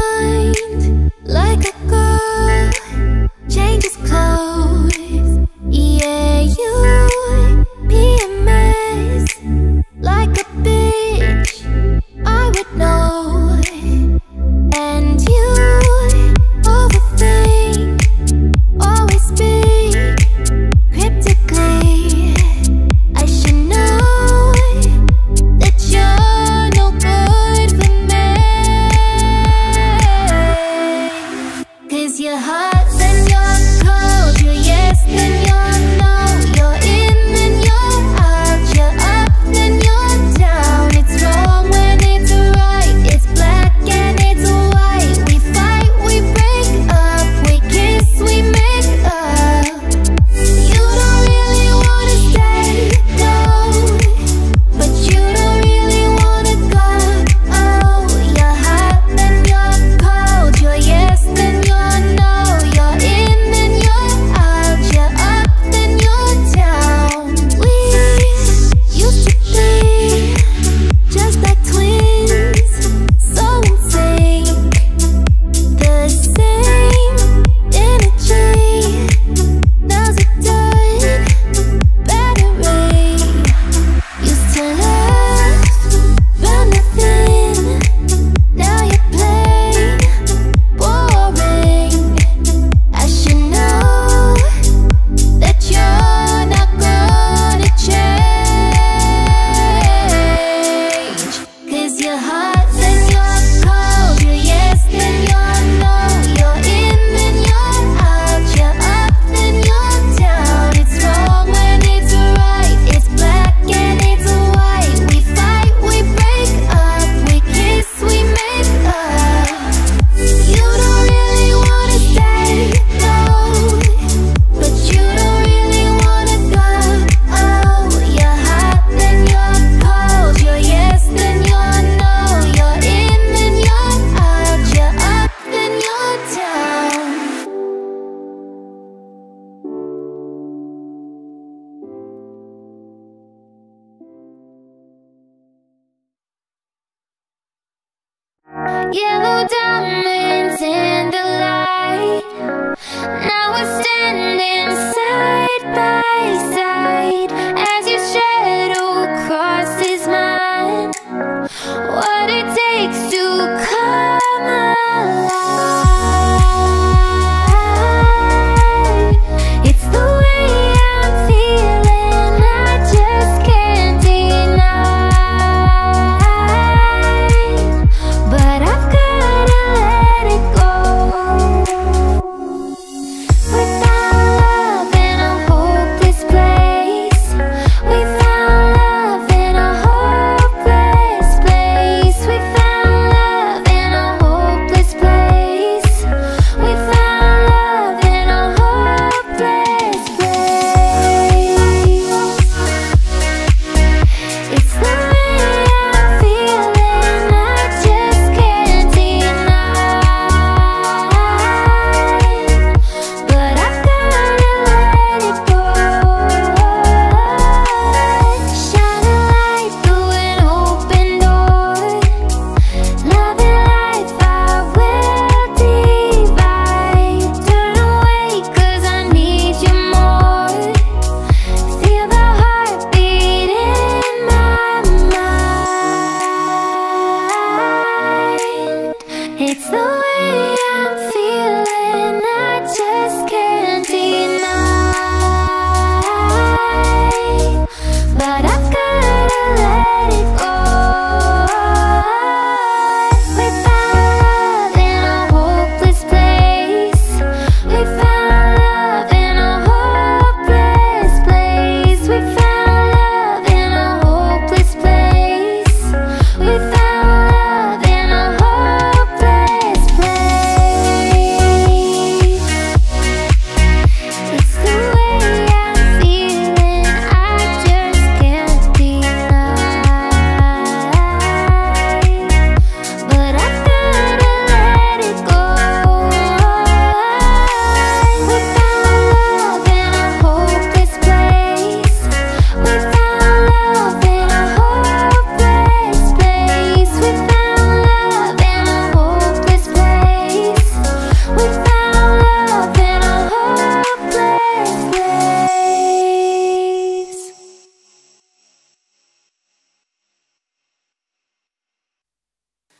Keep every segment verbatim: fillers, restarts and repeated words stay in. mind like a girl changes clothes. Yeah, you P M S like a bitch, I would know. And you overthink, always speak cryptically. I should know that you're no good for me. 'Cause you're hot, then you're cold. You're yes, then you're no. You're in, then you're out. You're up, then you're down. It's wrong when it's right. It's black and it's white. We fight, we break up. We kiss, we make up. You don't really wanna stay, no. But you don't really wanna go. Oh, you're hot, then you're cold. You're yes, then you're no. You're in, then you're out. You're up, then you're down. We used to be just like twins, so in sync. The same energy. Now's a done battery. Used to love but nothing. Now you play boring. I should know that you're not gonna change. 'Cause you're hot, then you're cold. You're yes, then you're no. You're in, then you're out. You're up, then you're down. It's wrong when it's right. It's black and it's white. We fight, we break up. We kiss, we make up. You don't really wanna stay, no. But you don't really wanna go. Oh, you're hot, then you're cold. You're yes, then you're no. You're in, then you're out. You're up, then you're down. Yellow diamonds in the light. Now we're standing side by side as your shadow crosses mine. What it takes to come alive. It's the way I'm feeling, I just can't deny. But I've gotta let it go. Without love in a hopeless place,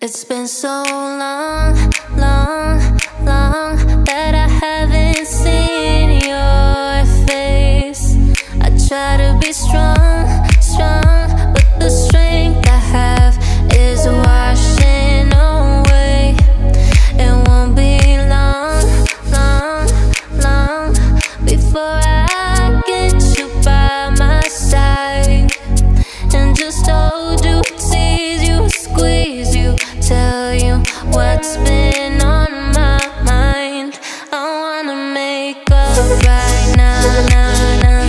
It's been so long, long, long that I haven't seen your face. I try to be strong, strong, but the strength I have is washing away. It won't be long, long, long before I get you by my side and just hold you, tease you, squeeze you, tell you what's been on my mind. I wanna make up right now, nah, nah.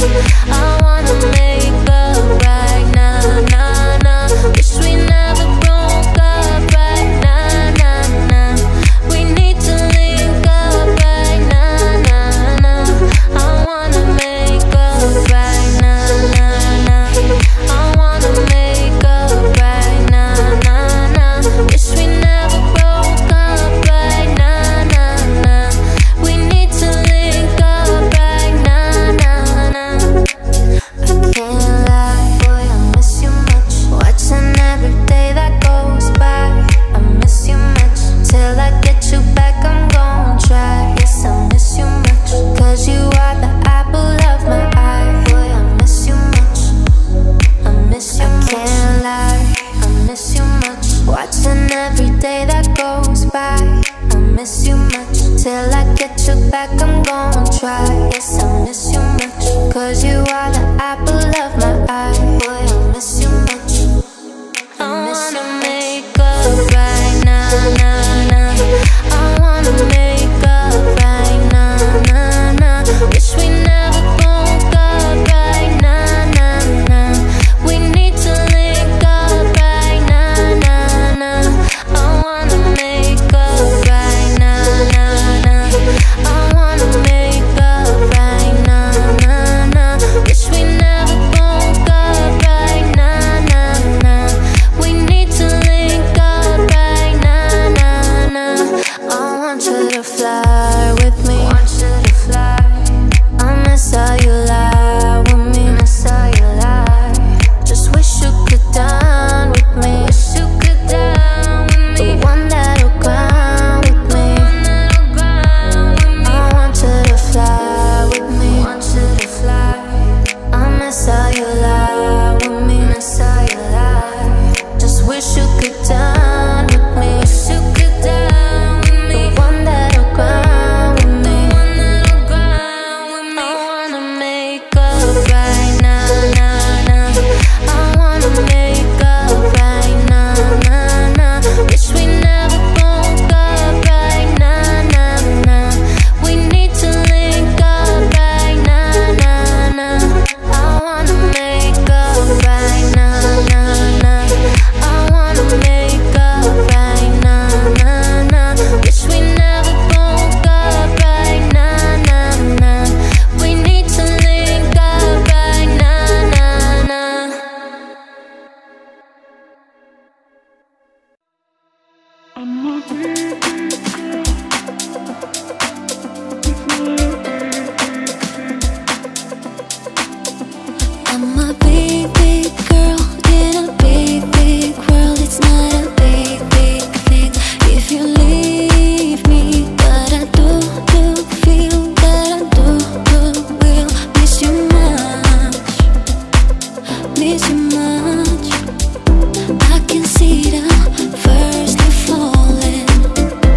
I wanna make up right now, nah, nah. Wish we never broke up right now, nah, nah. We need to link up right now, nah, nah. I wanna make up right now, nah, nah. I wanna make up right now, nah, nah. Wish we never broke up right now, nah, nah. We need to link up right now, nah, nah. I can't lie, boy, I miss you much. Watching every day that goes by, I miss you much. Till I get you back, I'm gon' try. Yes, I miss you much, cause you are the apple of my eye. Boy, I miss you much, I miss you much. I can't lie, I miss you much. Watching every day that goes by, I miss you much. Till I get you back, I'm gon' try. Yes, I miss you much, cause you are the apple of my eye. Boy, I miss you much, I wanna make up right now, nah, nah. I wanna make up right now, nah, nah. Wish we never broke up right now, nah, nah. We need to link up right now, nah, nah. I wanna make up right now, nah, nah. I wanna make up right now, nah, nah. Wish we never broke up right now, nah, nah. We need to link up right now, nah, nah. I want you to fly with me, want you to fly. I miss how you lie with me, miss how you lie. Just wish you could dine with me, wish you could dine with me. The one that'll grind with me, I want you to fly with me, want you to fly. I miss how you lie with me, miss how you lie. Just wish you could dine with me, wish you could dine with me. The one that'll grind with me, I wanna make up right now, nah, nah. I wanna make up right now, nah, nah. Wish we never broke up right now, nah, nah. We need to link up right now, nah, nah. I wanna make up right now, nah, nah. I wanna make up right now, nah, nah. Wish we never broke up right now, nah, nah. We need to link up right now, nah, nah. I'm a big, big girl in a big, big world. It's not a big, big thing if you leave me, but I do, do feel that I do, do will miss you much, miss you much. I can see the first you falling.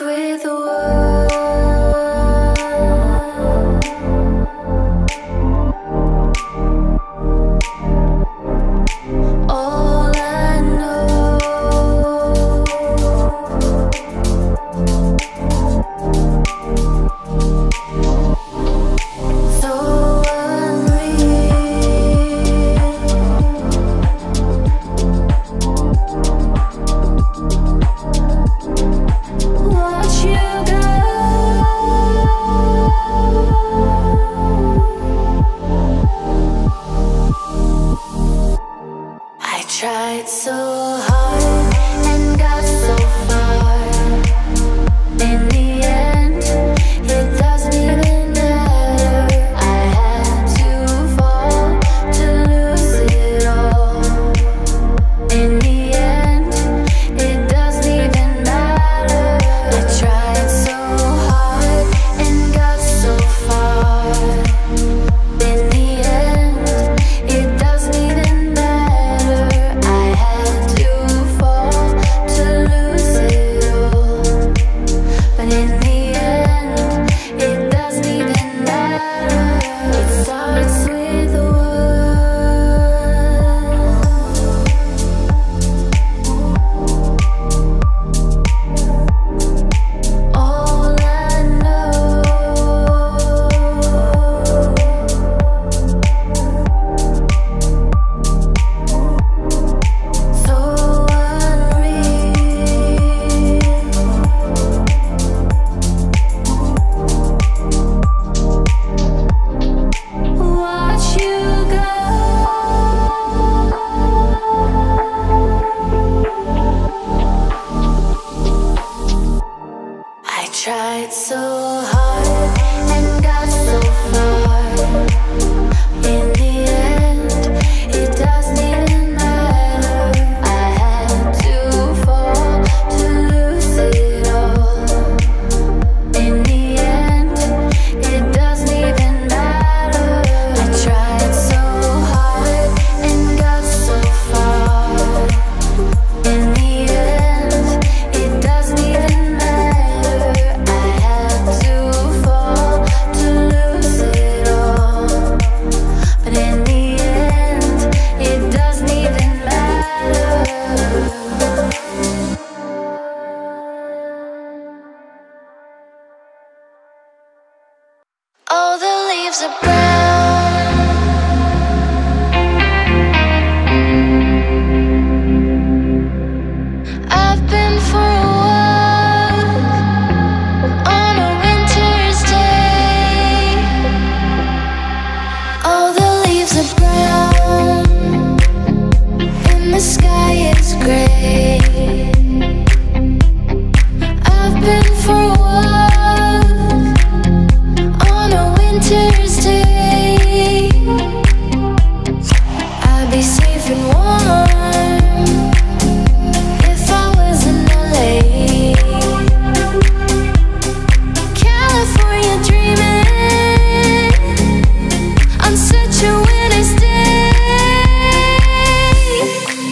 lost with the world. All I know, so so hard and got so far. In the end, it doesn't even matter. I had to fall to lose it all. In the end, it doesn't even matter. I tried so hard and got so far. In the end, it doesn't even matter. Tried so hard and got so far. In the end, it doesn't even matter. I had to fall to lose it all. In the end, it doesn't even matter. I tried so hard and got so far. In the end, it doesn't even matter. All the leaves are brown. I've been for a walk on a winter's day. All the leaves are brown and the sky is gray. I've been for a walk winter's day. I'd be safe and warm if I was in L A. California dreaming on such a winter's day.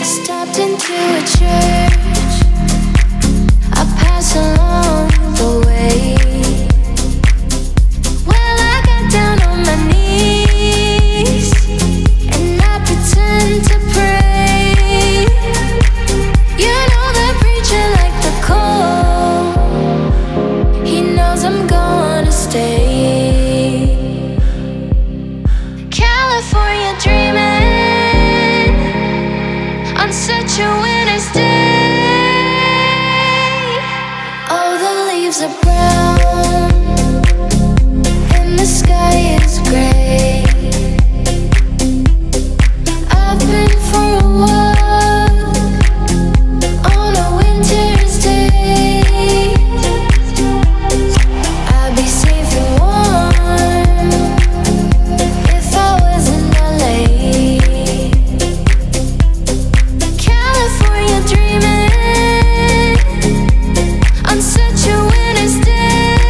Stopped into a church I pass along the way. Such a winter's day. All the leaves are brown and the sky is gray. I've been for a walk on a winter's day. I'd be safe and warm if I was in L A. Dreaming on such a winter's day.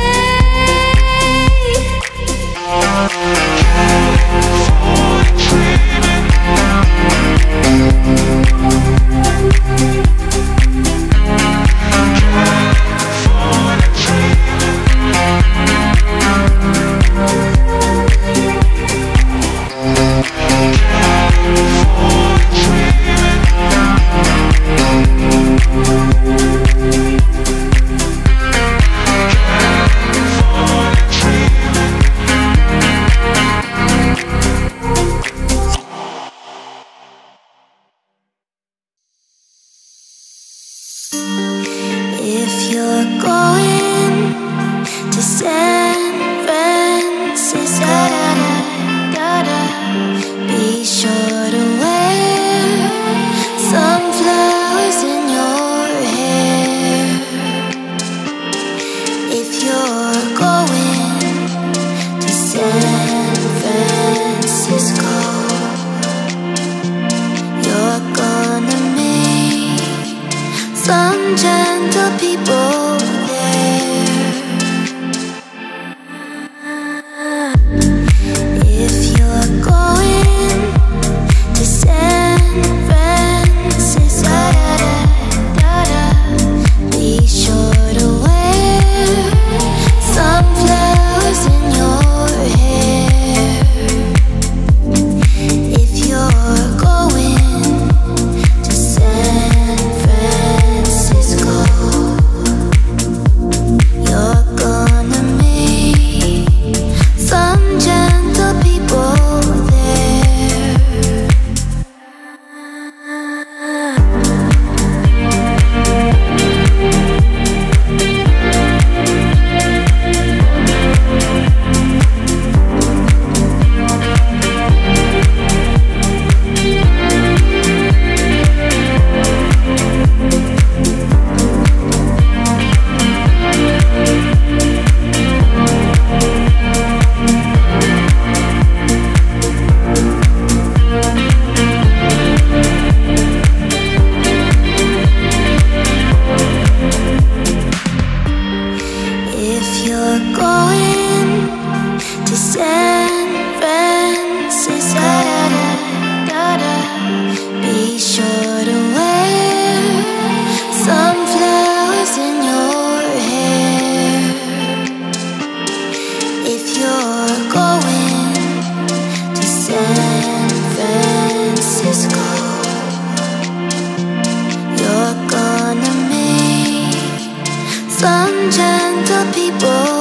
the people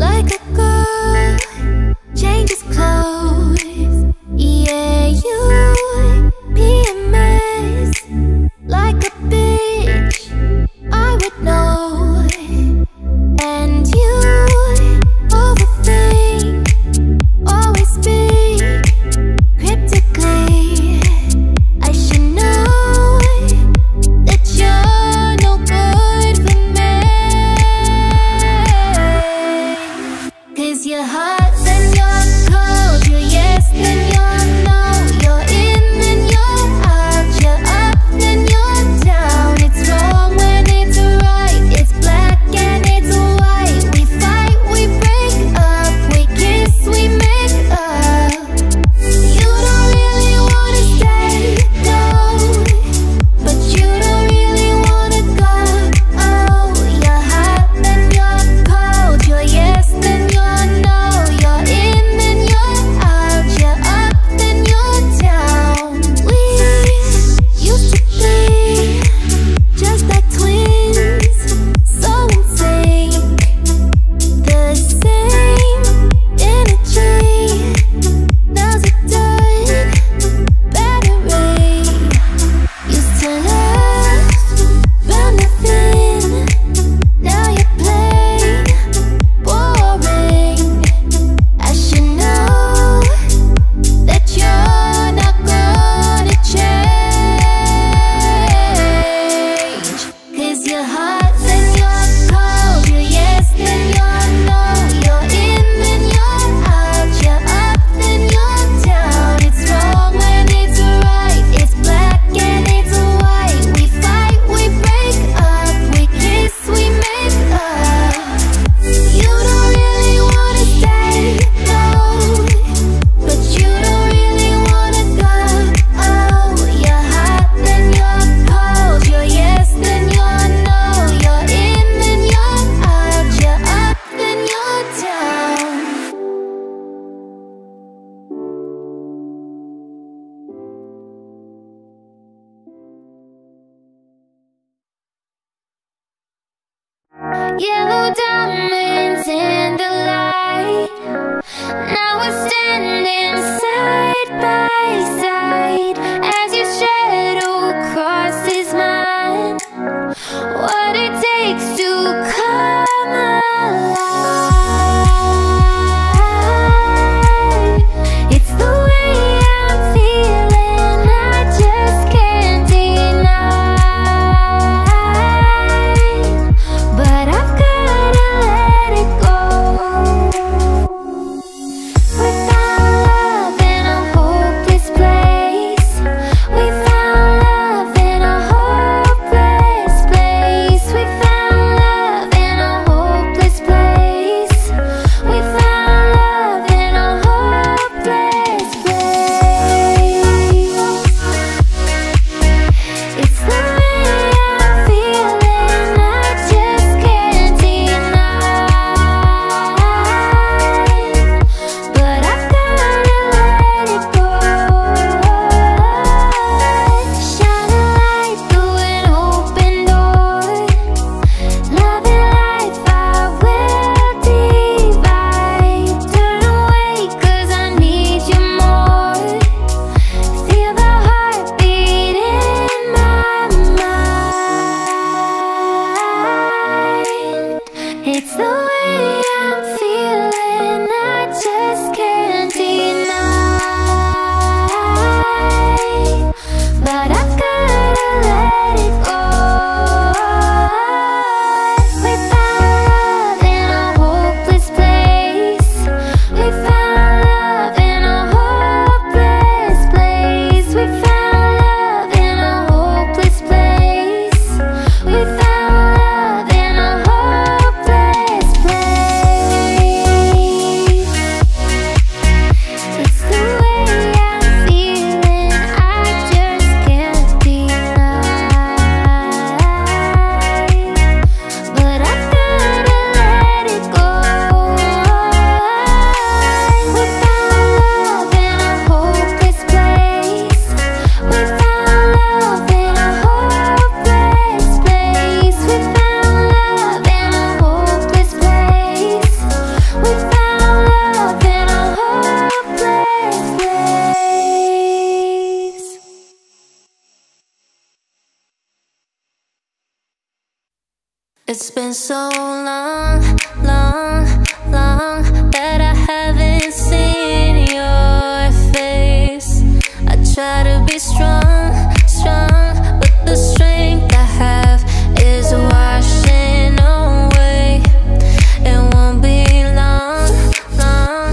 like a girl changes clothes. Yellow diamonds in the light. Now we're standing side by side as your shadow crosses mine. What it takes to come alive, it's the way I'm feeling, I just can't deny. It's been so long, long, long that I haven't seen your face. I try to be strong, strong, but the strength I have is washing away. It won't be long, long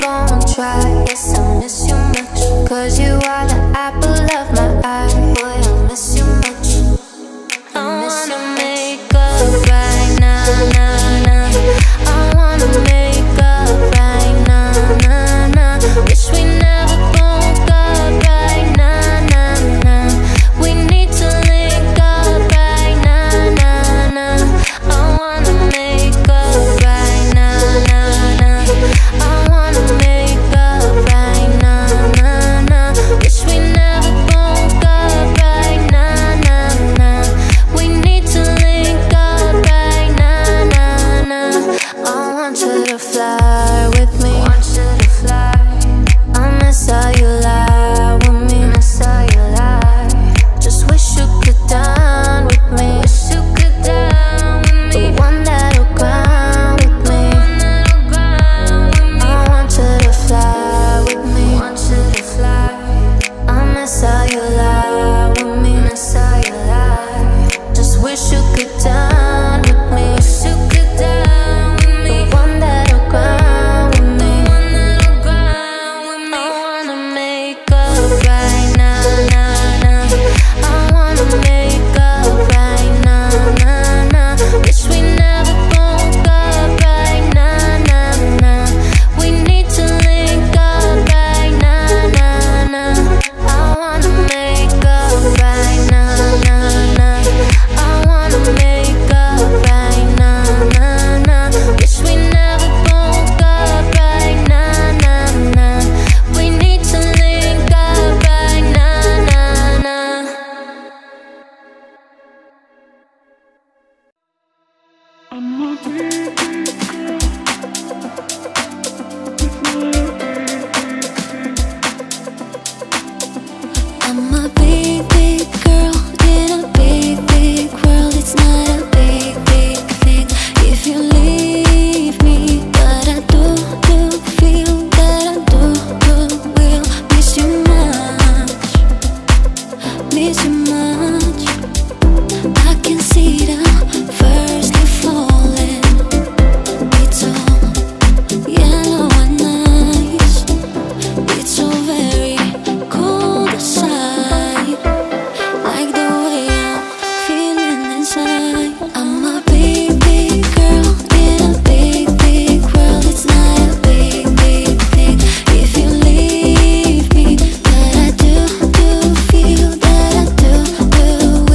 gonna try. Yes, I miss you much, cause you are the apple of my eye. Boy, I miss you much. I wanna make up right now, now, now. I wanna make up right now, now, now. Wish we never broke up right now, now, now. We need to link up right now, now, now. I wanna make up right now, now, now. I wanna make up right now, now, now. Wish we never broke up right now, now, now. We need to link up right now, now, now. I want you to fly with me. I want you to fly. I miss how you lie with me. I miss how you lie. Just wish you could dine with me. Wish you could dine with me. The one that'll grind with me. I want you to fly with me. I want you to fly. I miss how you lie with me. I miss how you lie. Just wish you could dine with me. Wish you could dine with me. The one that'll grind with me. I wanna make up right now, now, now. I wanna make up right now, now, now. Wish we never broke up right now, now, now. We need to link up right now, now, now. I wanna make up right now, now, now. I wanna make up right now, now, now. Wish we never broke up right now, now, now. We need to link up right now, now, now. I'm a baby girl. I'm a big, big girl in a big, big world. It's not a big, big thing if you leave me, but I do, do feel that I do, do will miss you much, miss you much. I can see the first leaf falling. It's all yellow and nice. It's so very cold outside, like the way I'm feeling inside. I'm a big, big girl in a big, big world. It's not a big, big thing if you leave me, but I do, do feel that I do, do will miss you much, miss you much.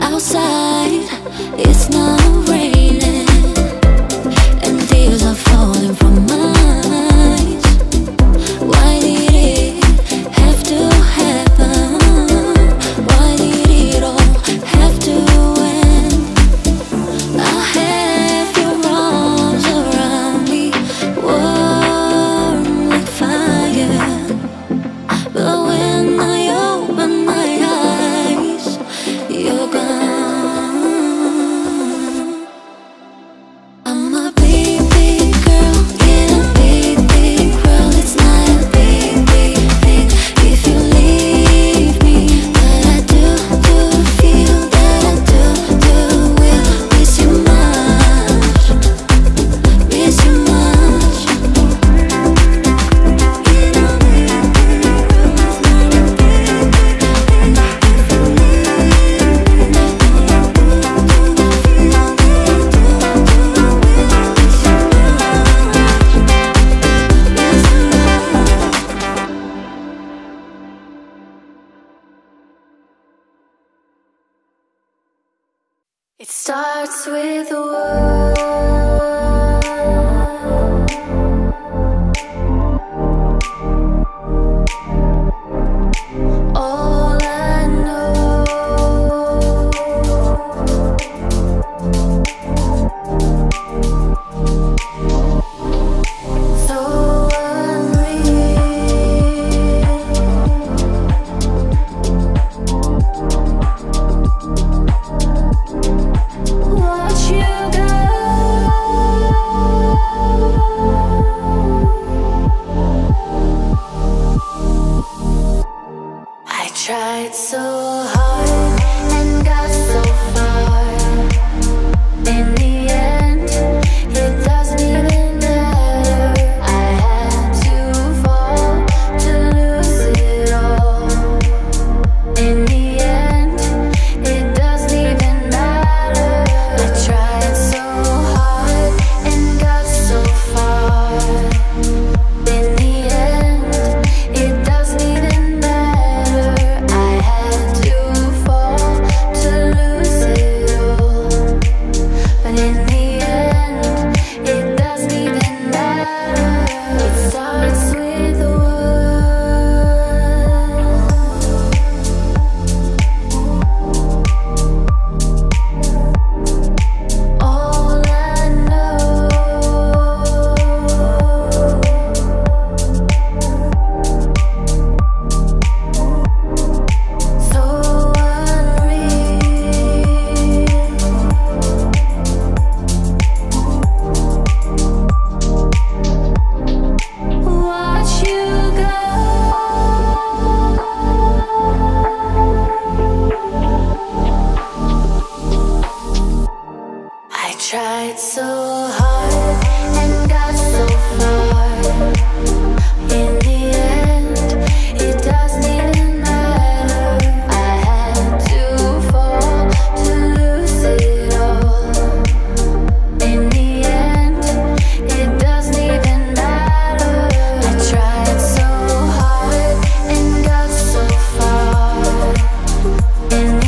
Outside, it's not raining, and tears are falling from my eyes. Why did it have to happen? Why did it all have to end? I have your arms around me, warm like fire. But when I open my eyes, you're gone. I'm a big, big girl in a big, big world. It's not a big, big thing if you leave me, but I do, do feel that I do, do will miss you much, miss you much. It starts with a word. All I know, so unreal. tried so hard and got so far. In the end, it doesn't matter. I had to fall to lose it all. In the end, it doesn't even matter. I tried so hard and got so far. In the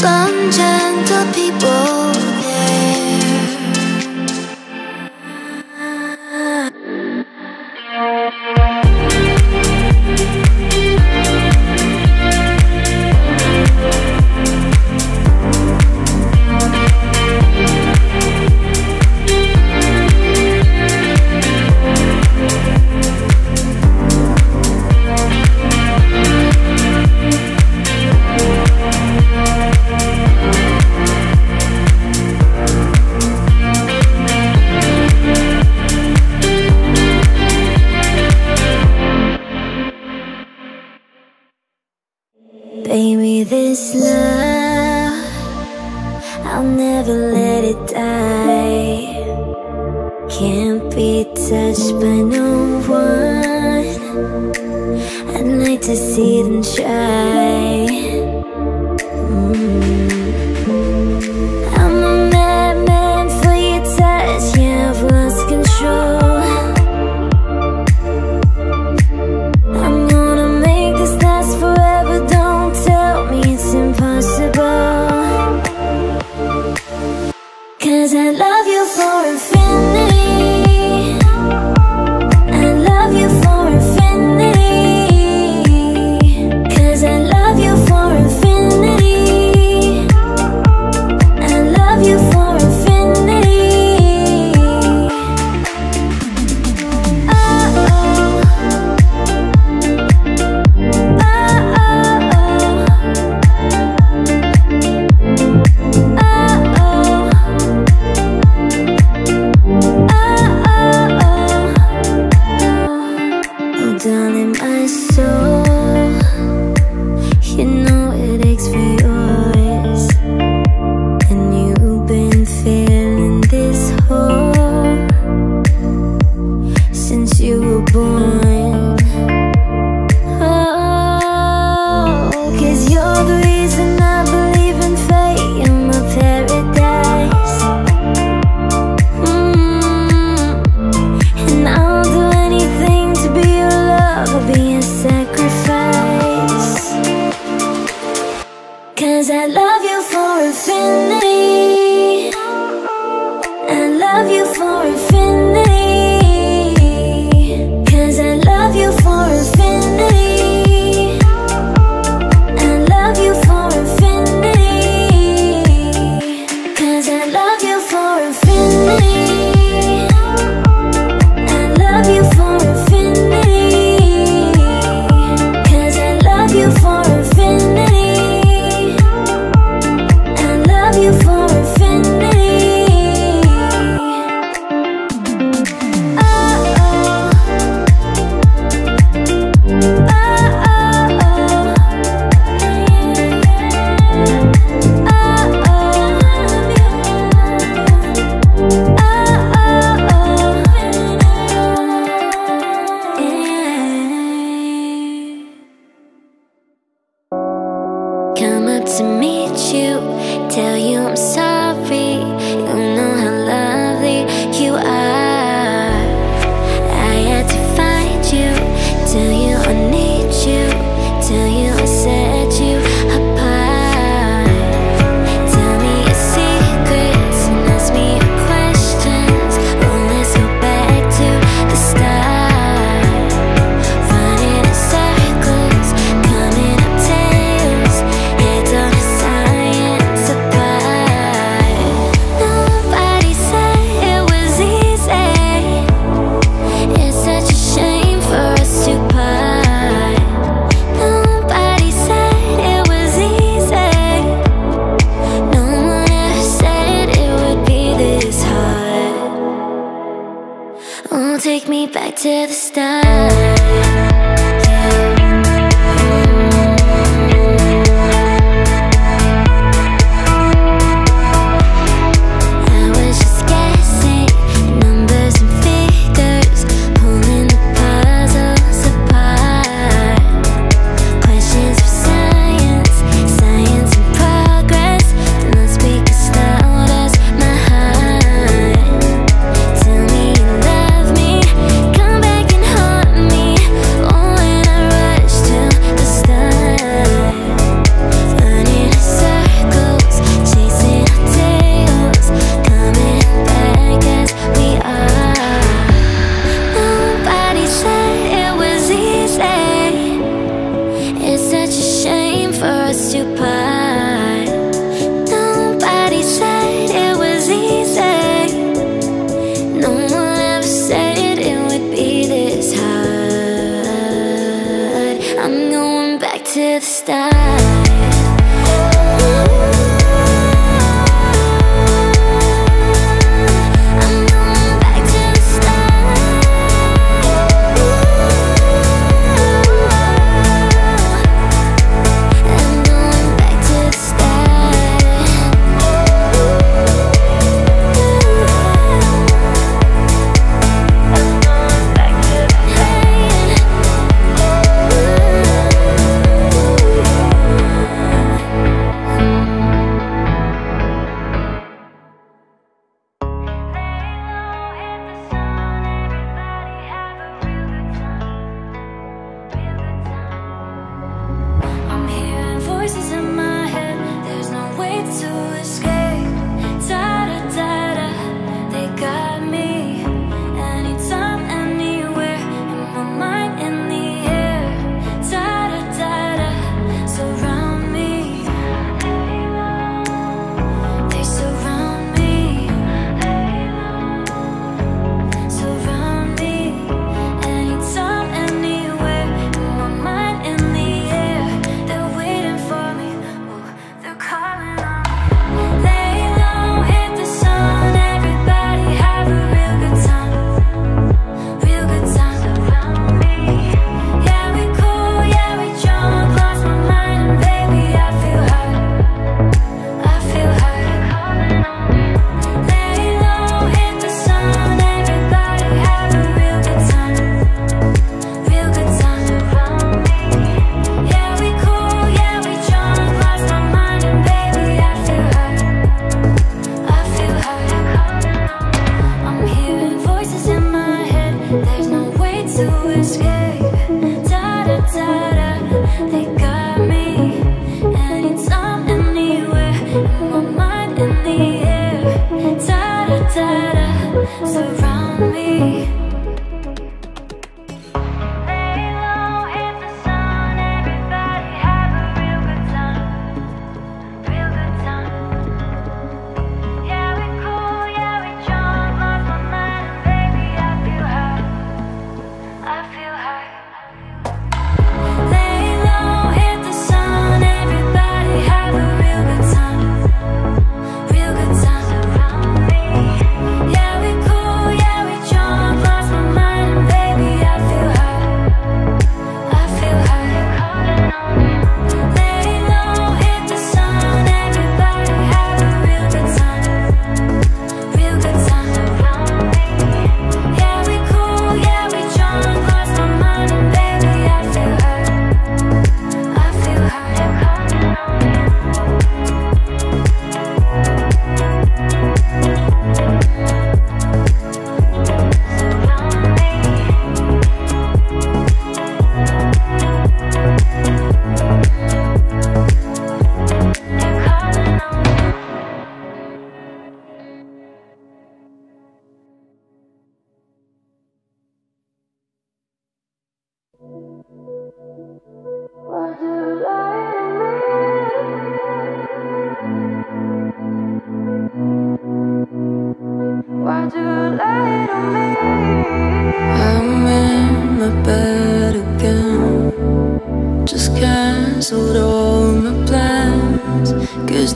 some gentle people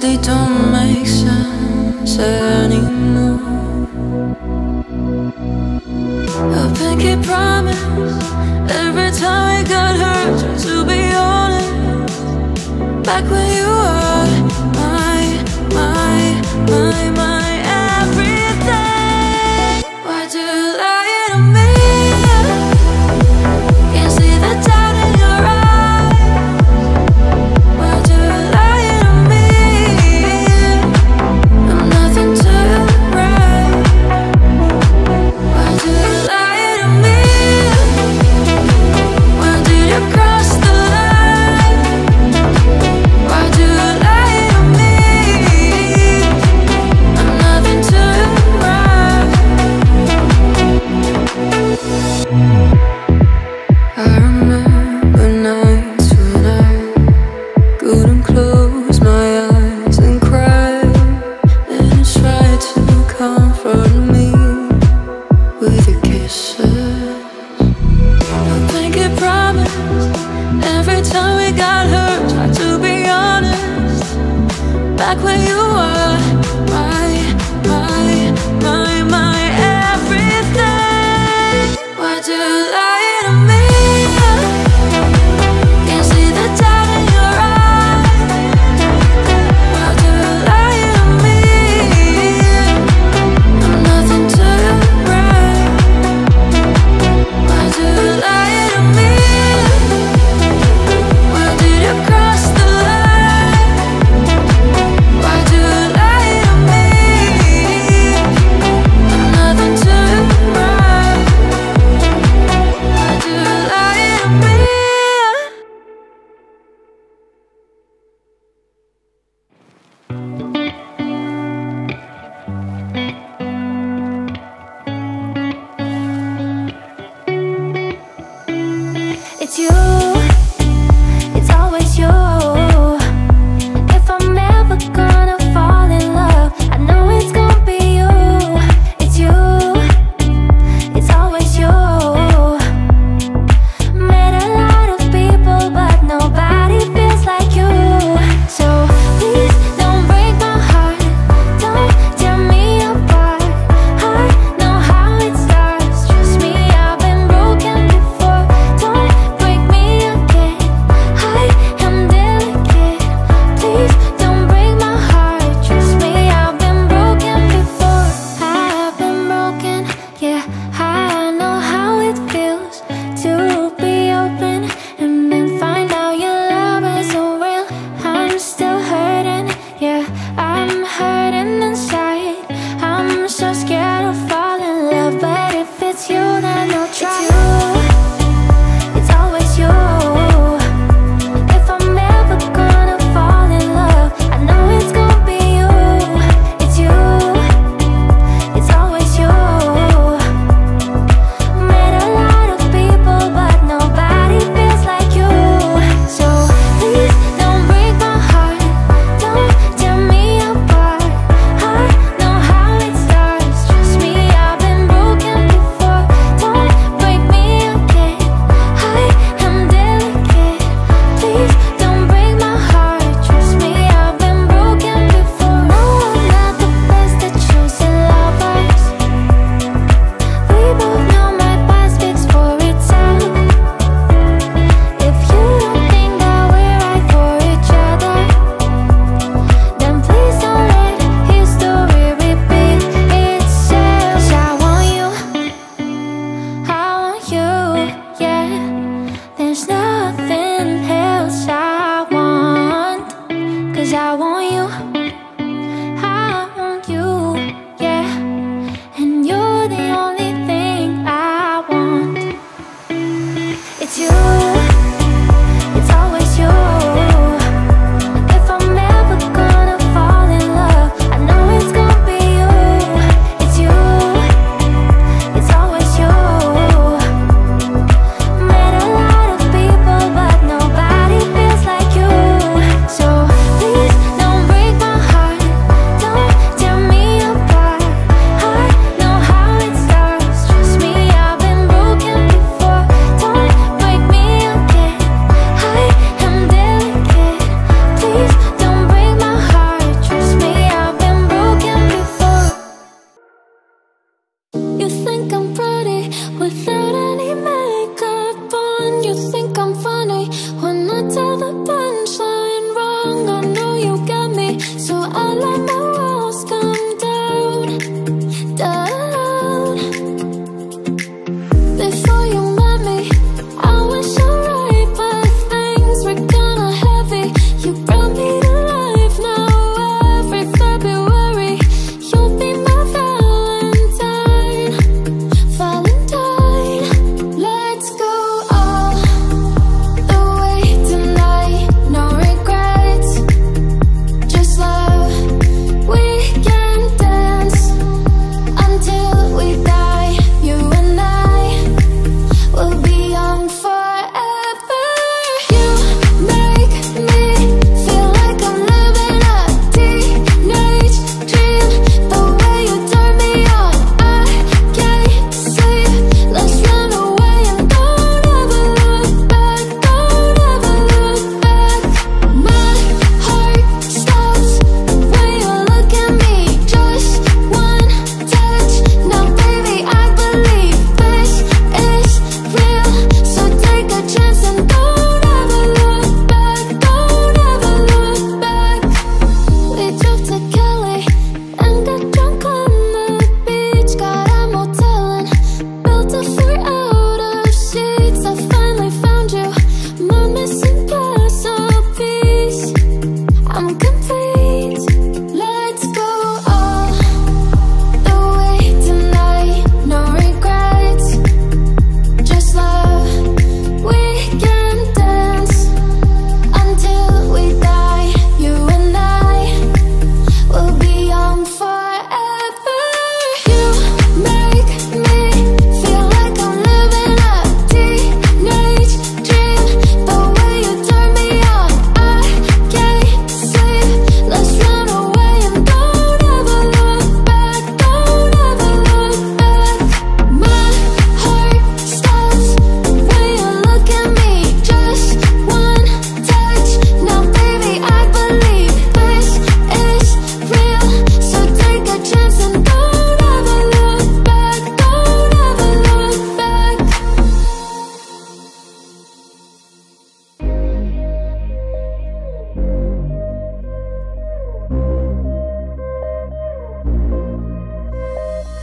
they don't make sense anymore. A pinky promise every time I got hurt. To be honest, back when you were my, my, my, my everything. Why do you lie to me?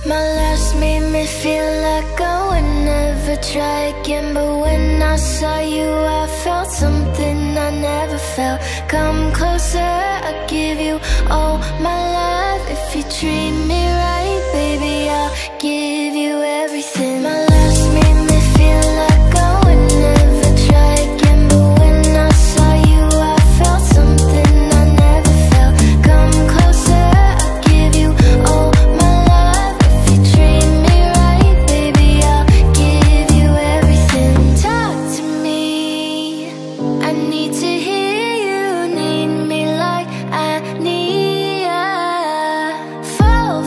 My last made me feel like I would never try again, but when I saw you I felt something I never felt. Come closer, I'll give you all my love. If you treat me right, baby, I'll give you everything. My last made me feel like I would never try again, but when I saw you I felt something I never felt. Come closer, I'll give you all my love. If you treat me right, baby, I'll give you everything. Talk to me, I need to hear you. Need me like I need you. Follow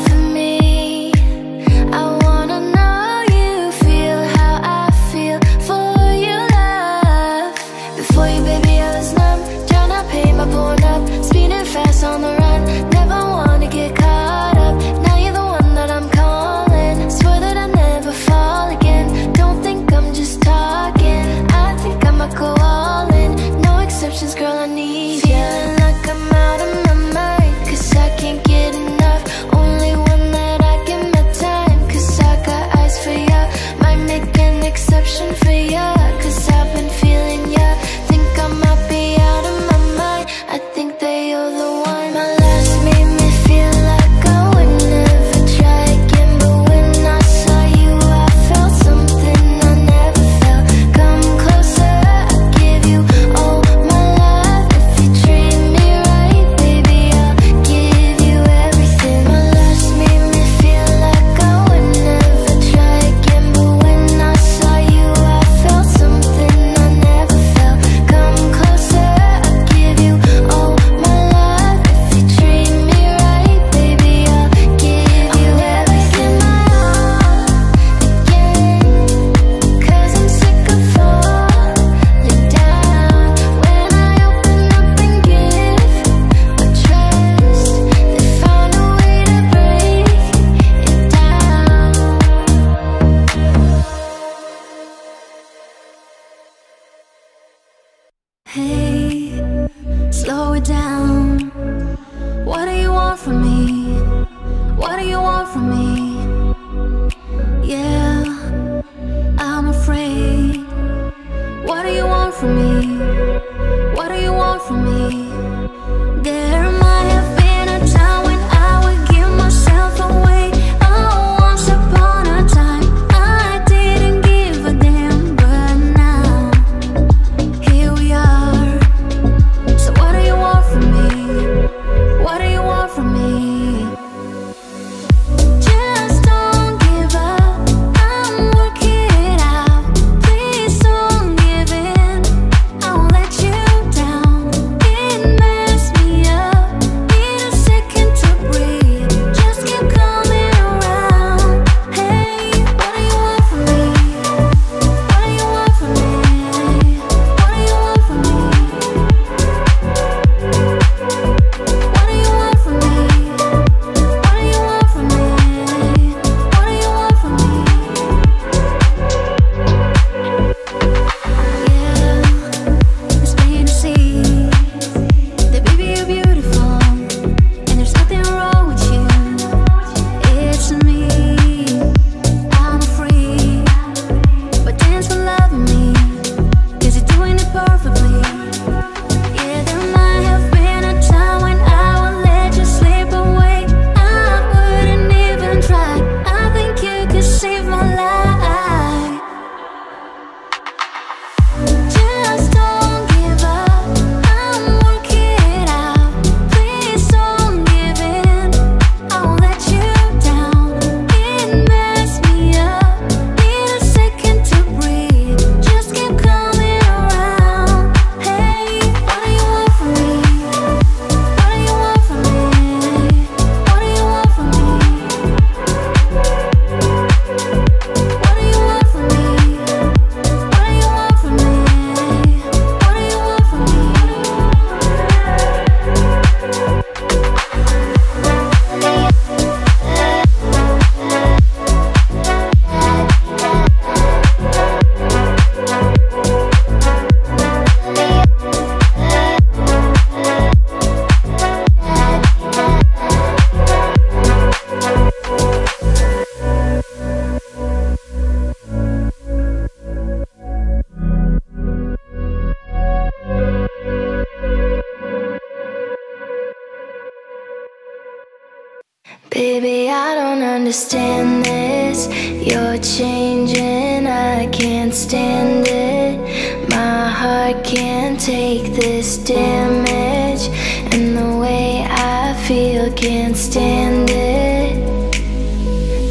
Baby, I don't understand this. You're changing, I can't stand it. My heart can't take this damage, and the way I feel, can't stand it.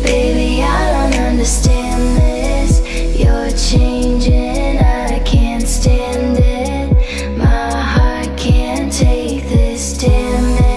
Baby, I don't understand this. You're changing, I can't stand it. My heart can't take this damage.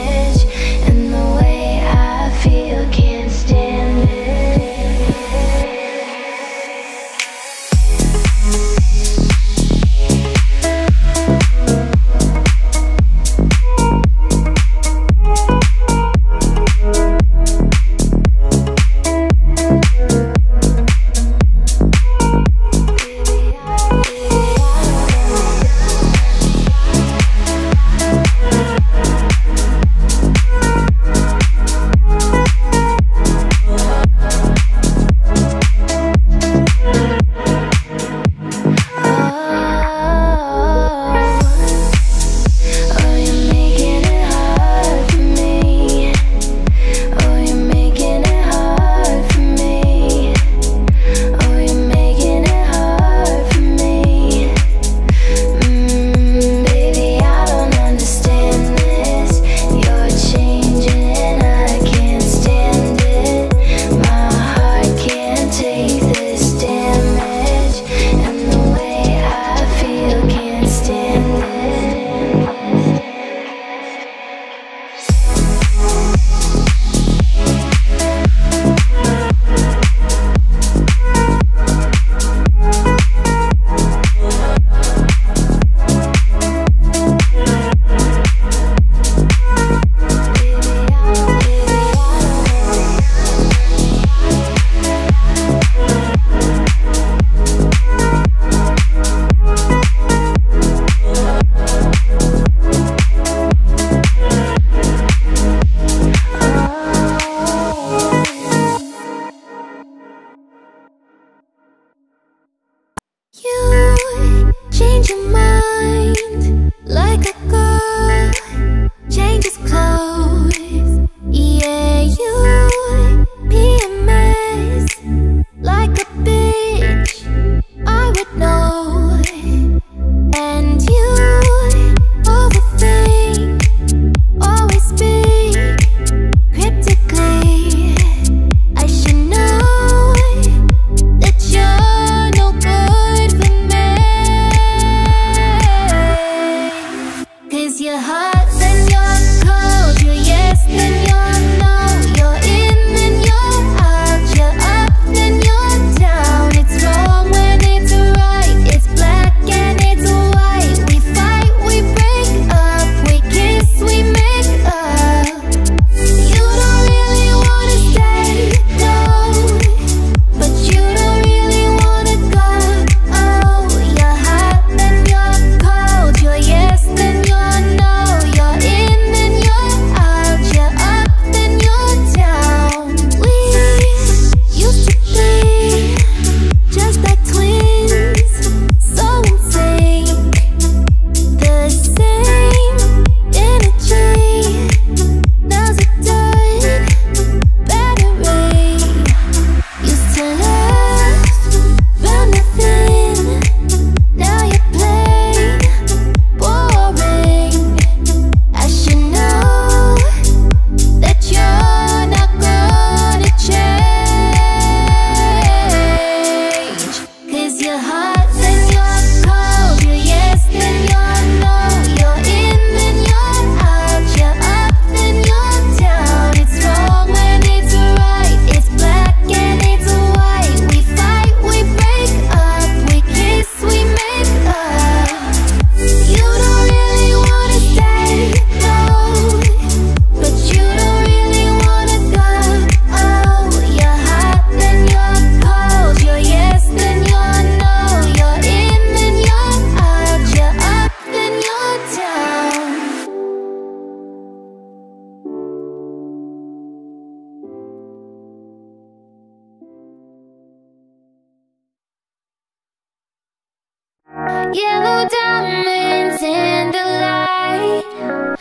Yellow diamonds in the light.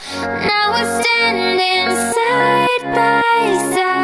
Now we're standing side by side.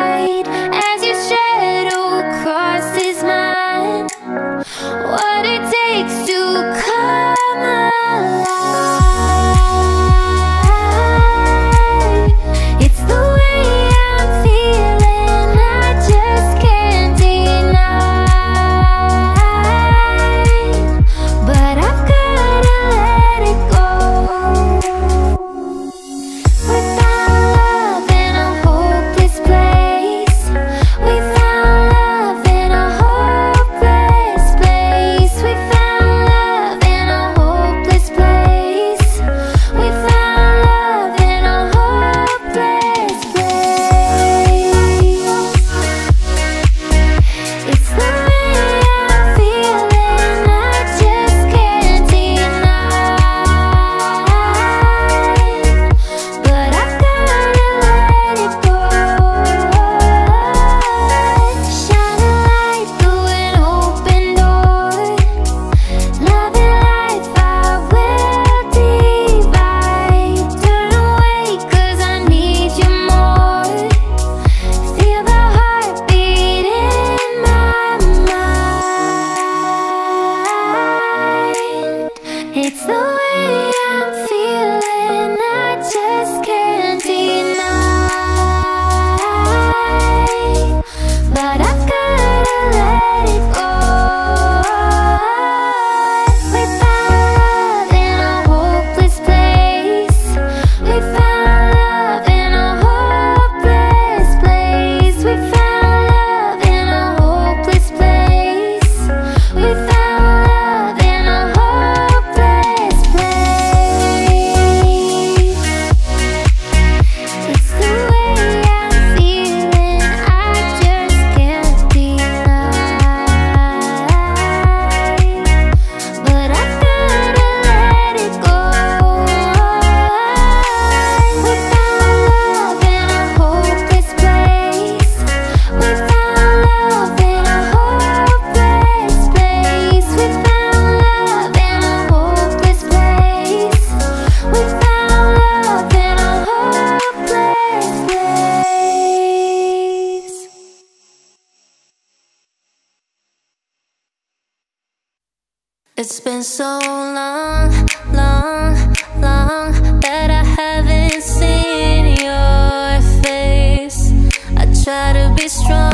It's been so long, long, long that I haven't seen your face. I try to be strong,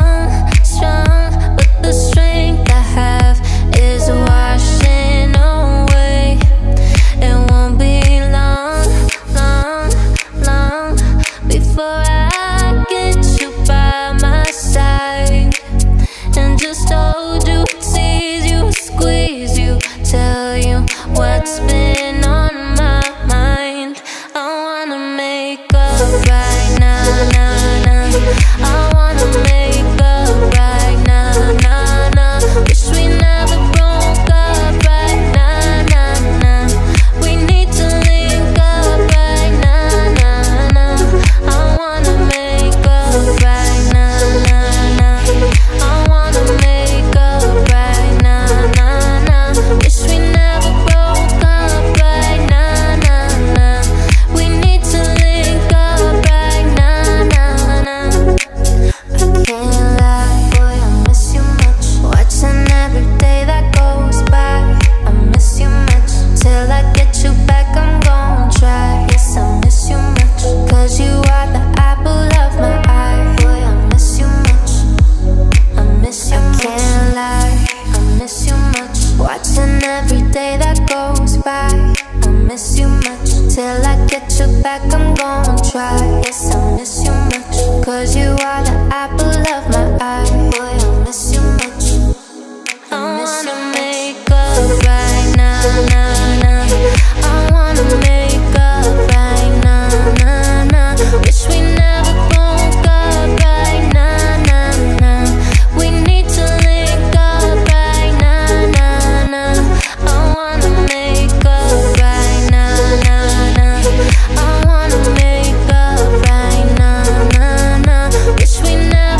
strong, but the strength I have is washing away. It won't be long, long, long before I get you by my side and just hold you, tease you, squeeze you, tell you what's been on my mind. I wanna make up right now, nah, nah. I wanna make up right now, nah, nah. Wish we never broke up right now, nah, nah. We need to link up right now, nah, nah. I wanna make up right now, nah, nah. I wanna make up right now, nah, nah. Wish we never broke up right now, nah, nah. We need to link up right now, nah, nah. I can't lie, boy, I miss you much. Watching every day that goes by, I miss you much. Till I get you back, I'm gon' try. Yes, I miss you much, 'cause you are the apple of my eye. Boy, I miss you much, I miss you much. I can't lie, I miss you much. Watching every day that goes by, I miss you much. Till I get you back, I'm gon' try. Yes, I miss you much, 'cause you are the apple of my eye. Boy, I miss you much, I wanna make up right now, nah, nah. I wanna make up right now, nah, nah. Wish we never broke up right now, nah, nah. We need to link up right now, nah, nah. I wanna make up right now, nah, nah. I wanna make up right now, nah, nah. Wish we never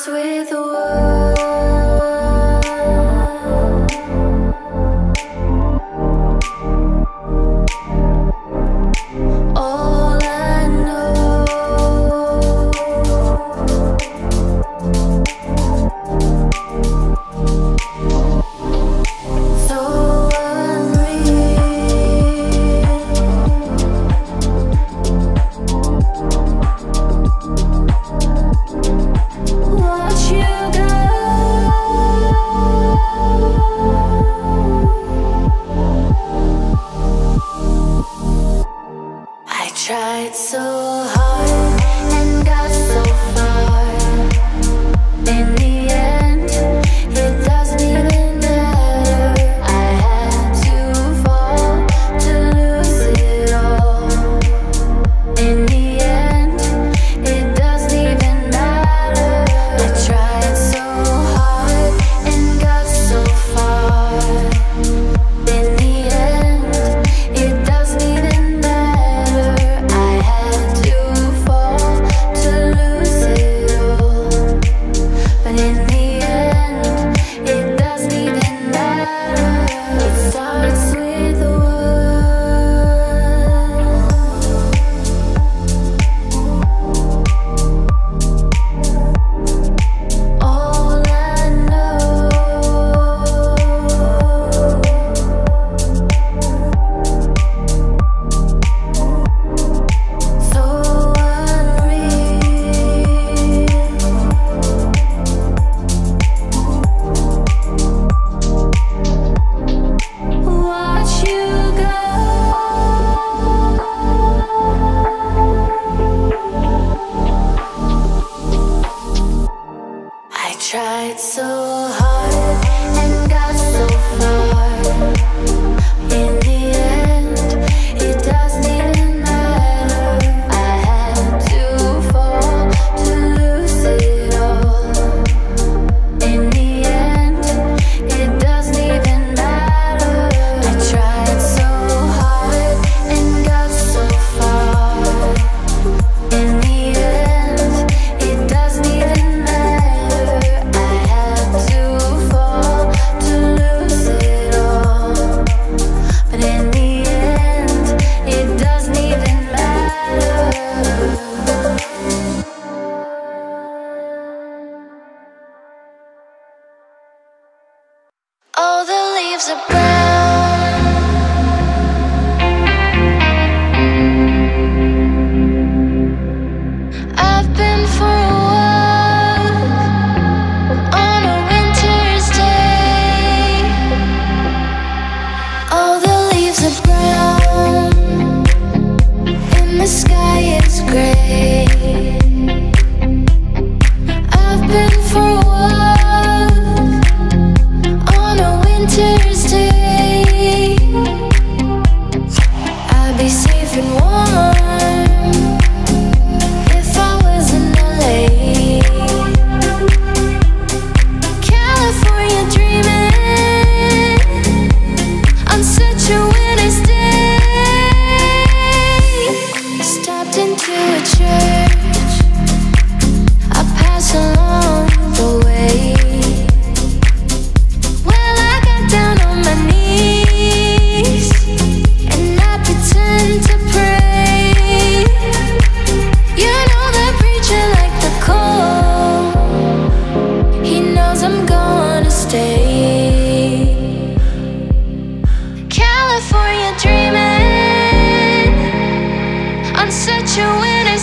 Such a winter's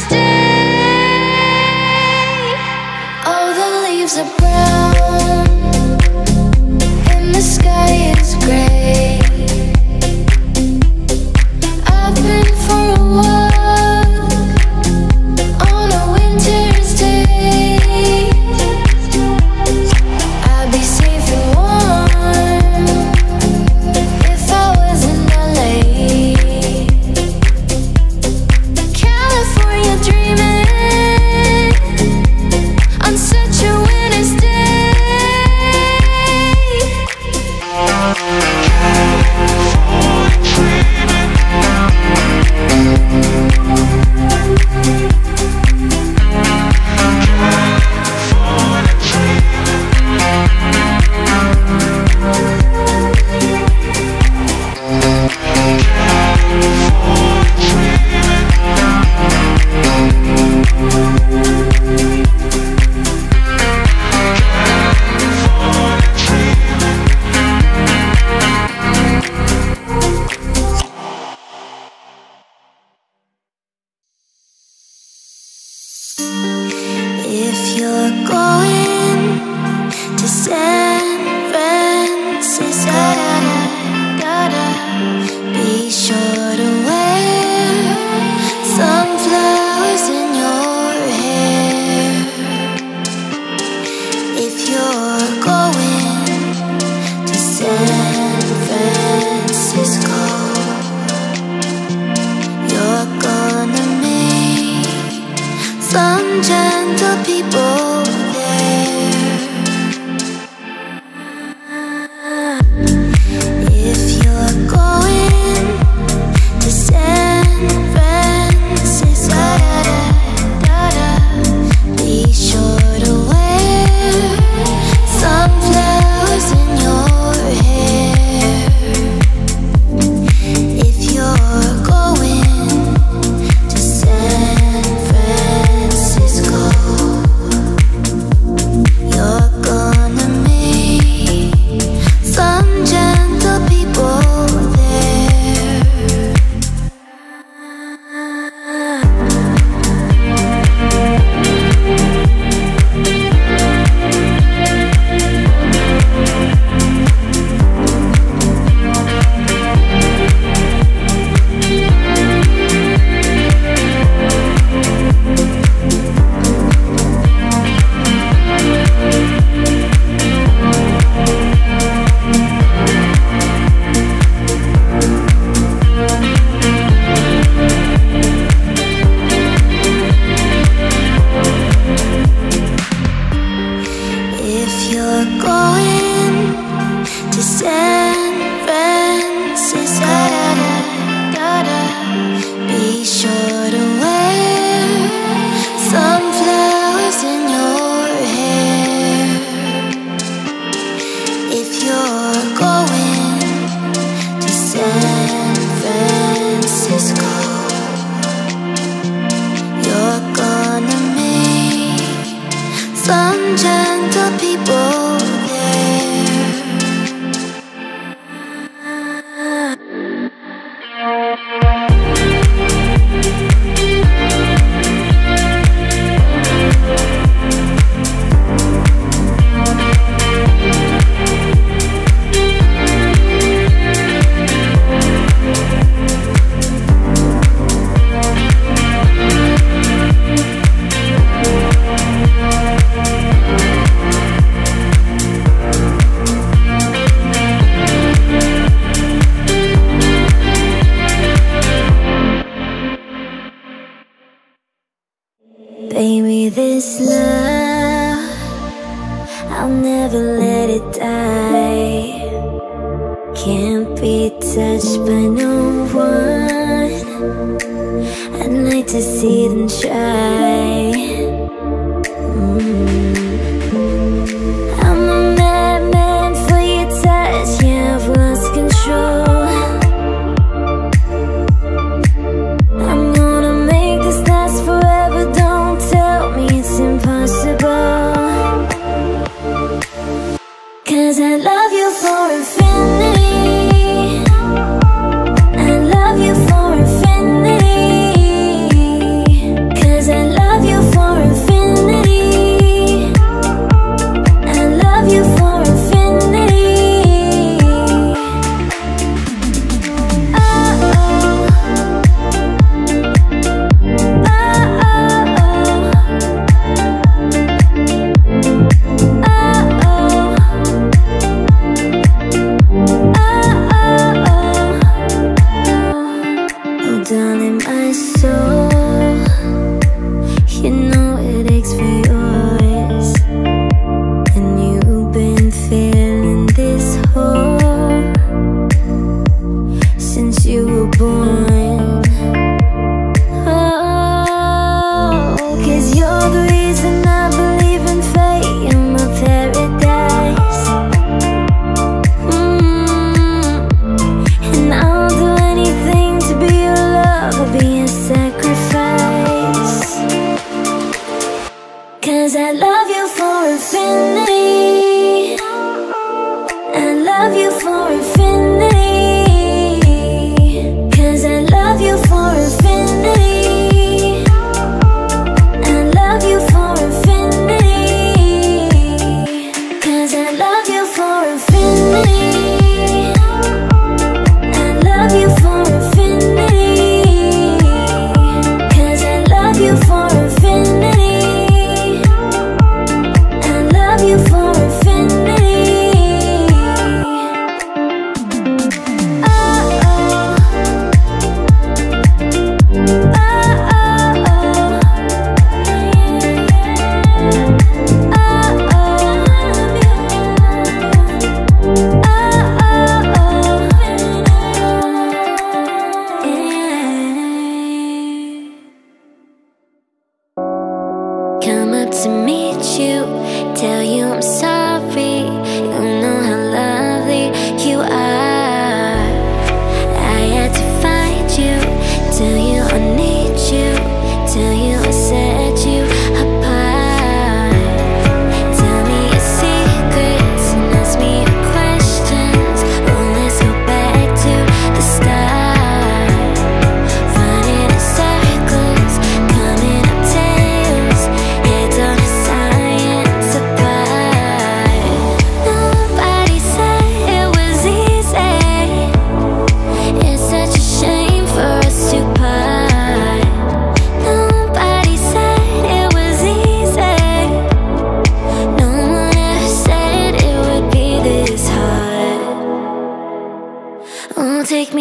day. San Francisco. Gotta, gotta be sure to wear sunflowers in your hair. If you're going to San Francisco, you're gonna meet some gentle people. Some gentle people I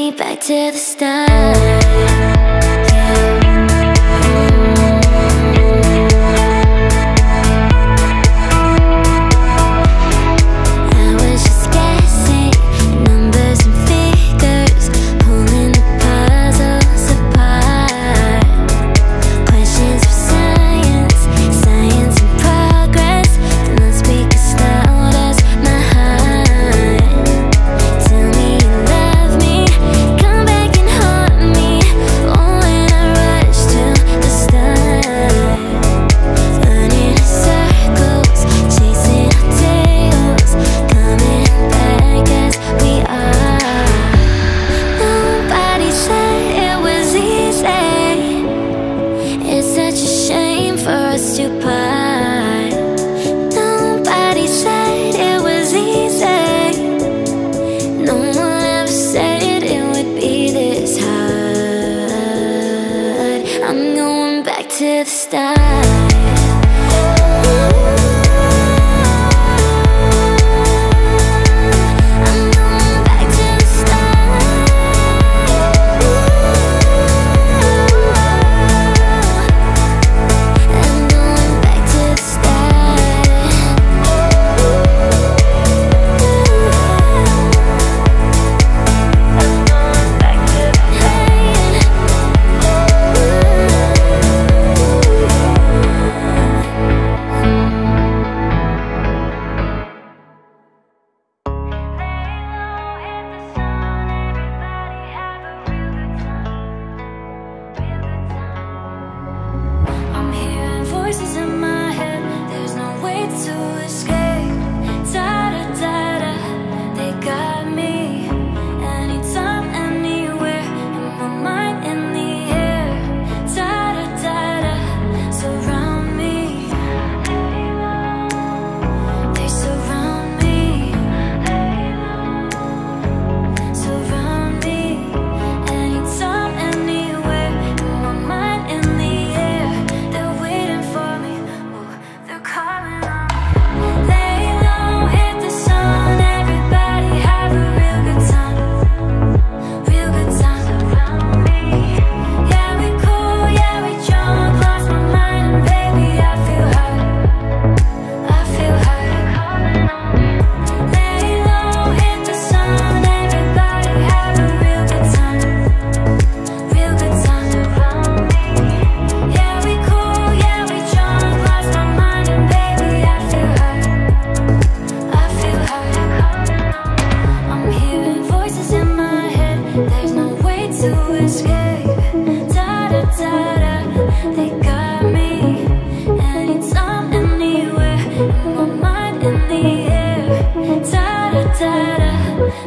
me back to the start. To the stars.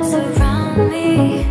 Surround me.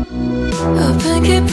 Anymore, I've been keeping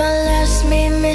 My last made me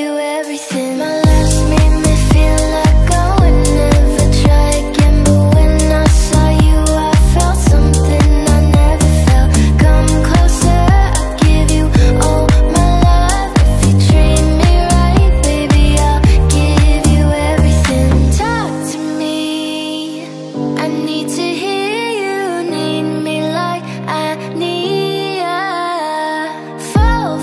you everything. My last made me feel like I would never try again. But when I saw you, I felt something I never felt. Come closer, I give you all my love. If you treat me right, baby, I'll give you everything. Talk to me, I need to hear you. Need me like I need you. Follow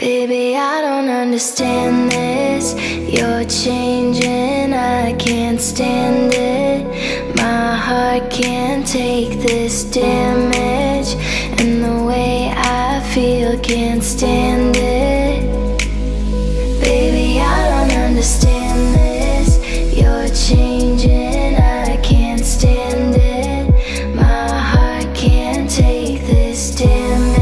Baby, I don't understand this. You're changing, I can't stand it. My heart can't take this damage, and the way I feel, can't stand it. Baby, I don't understand this. You're changing, I can't stand it. My heart can't take this damage.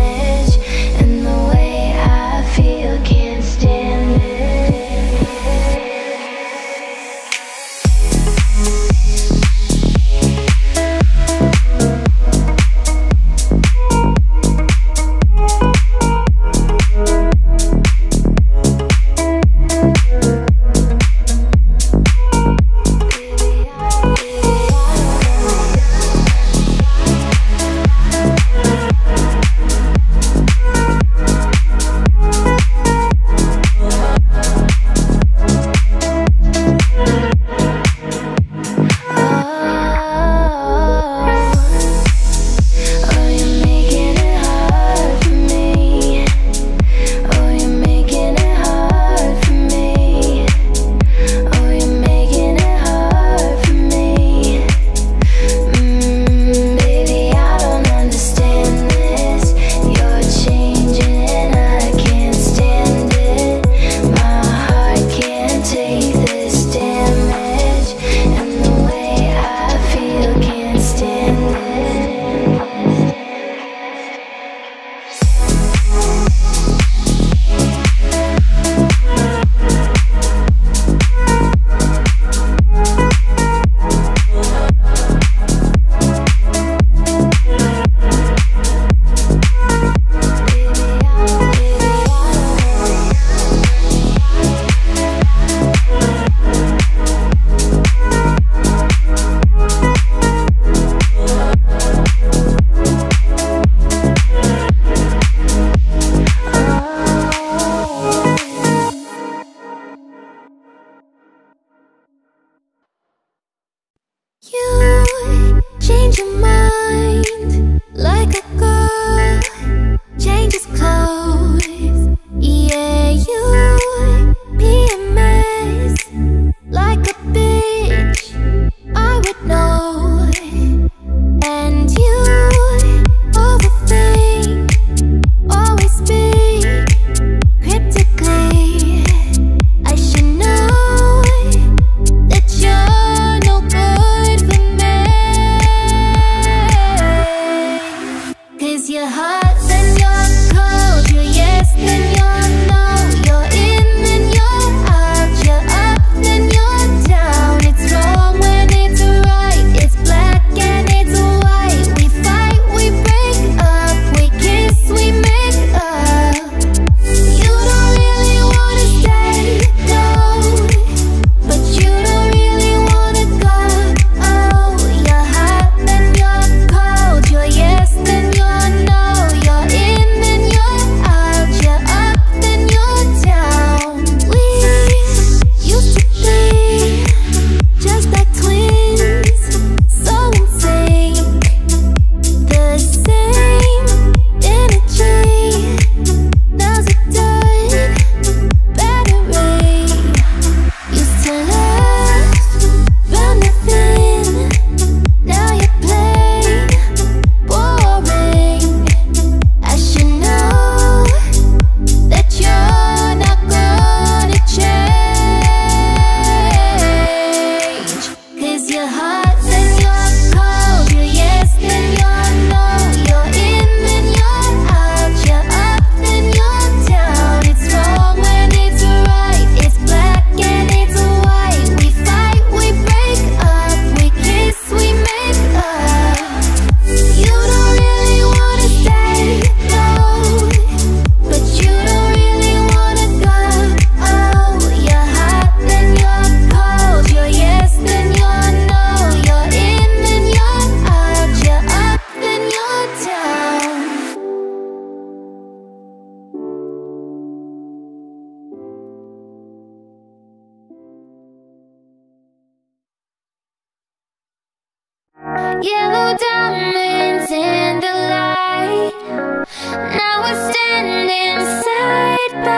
Yellow diamonds in the light, now we're standing side by side.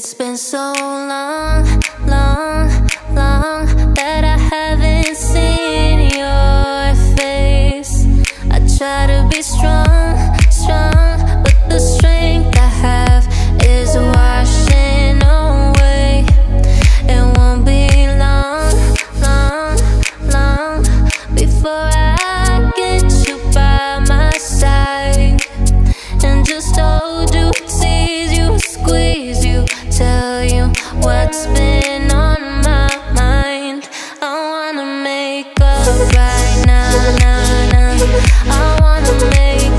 It's been so long, long, long that I haven't seen your face. I try to be strong, strong, but the strength I have is washing away. It won't be long, long, long before I get you by my side and just hold you, tease you, squeeze you, tell you what's been on my mind. I wanna make up right now, now, now. I wanna make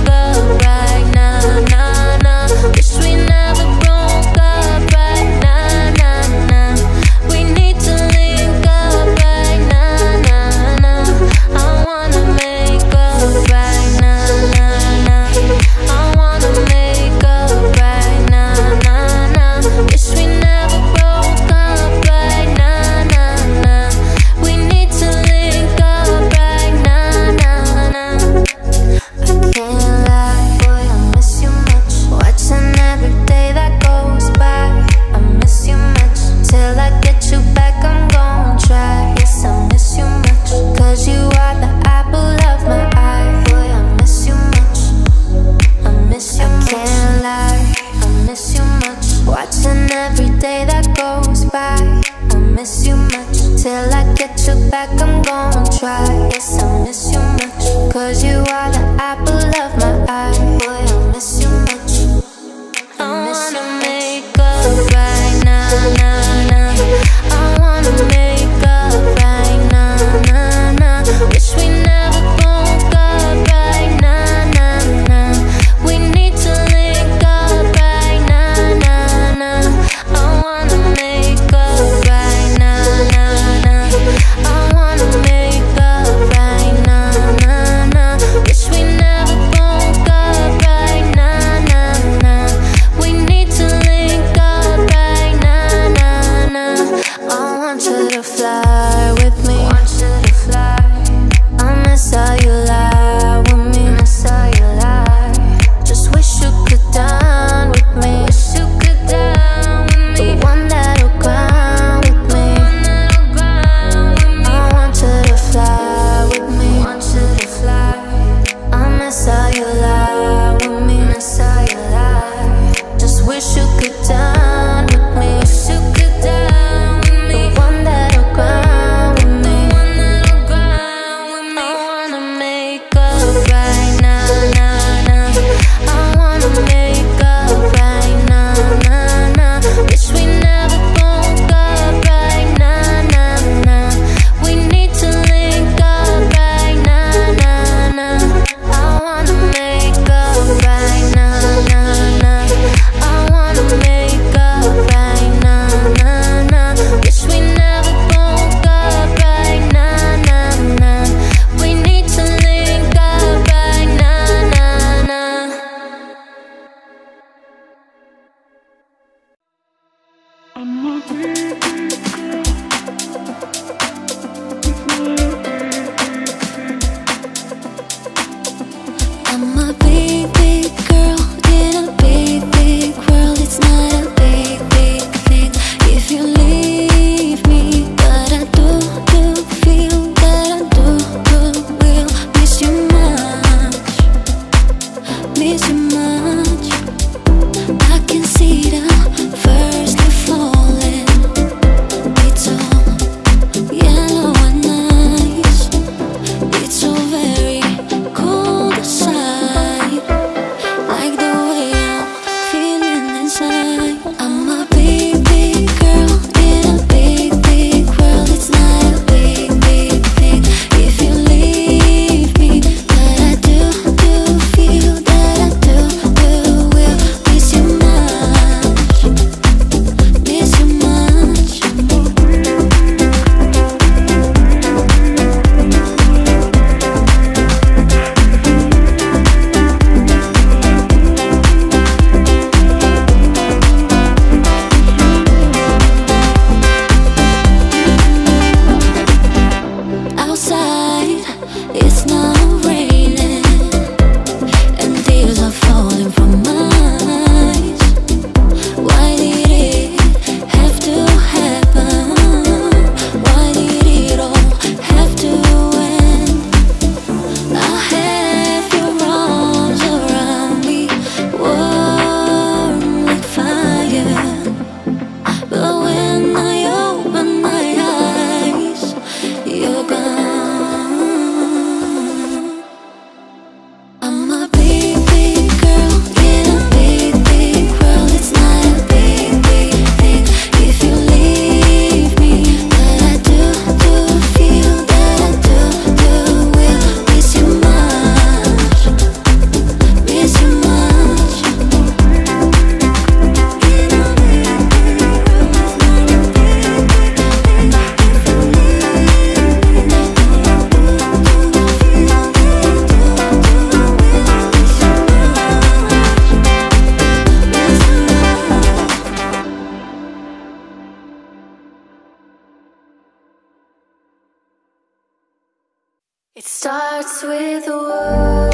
starts with a word.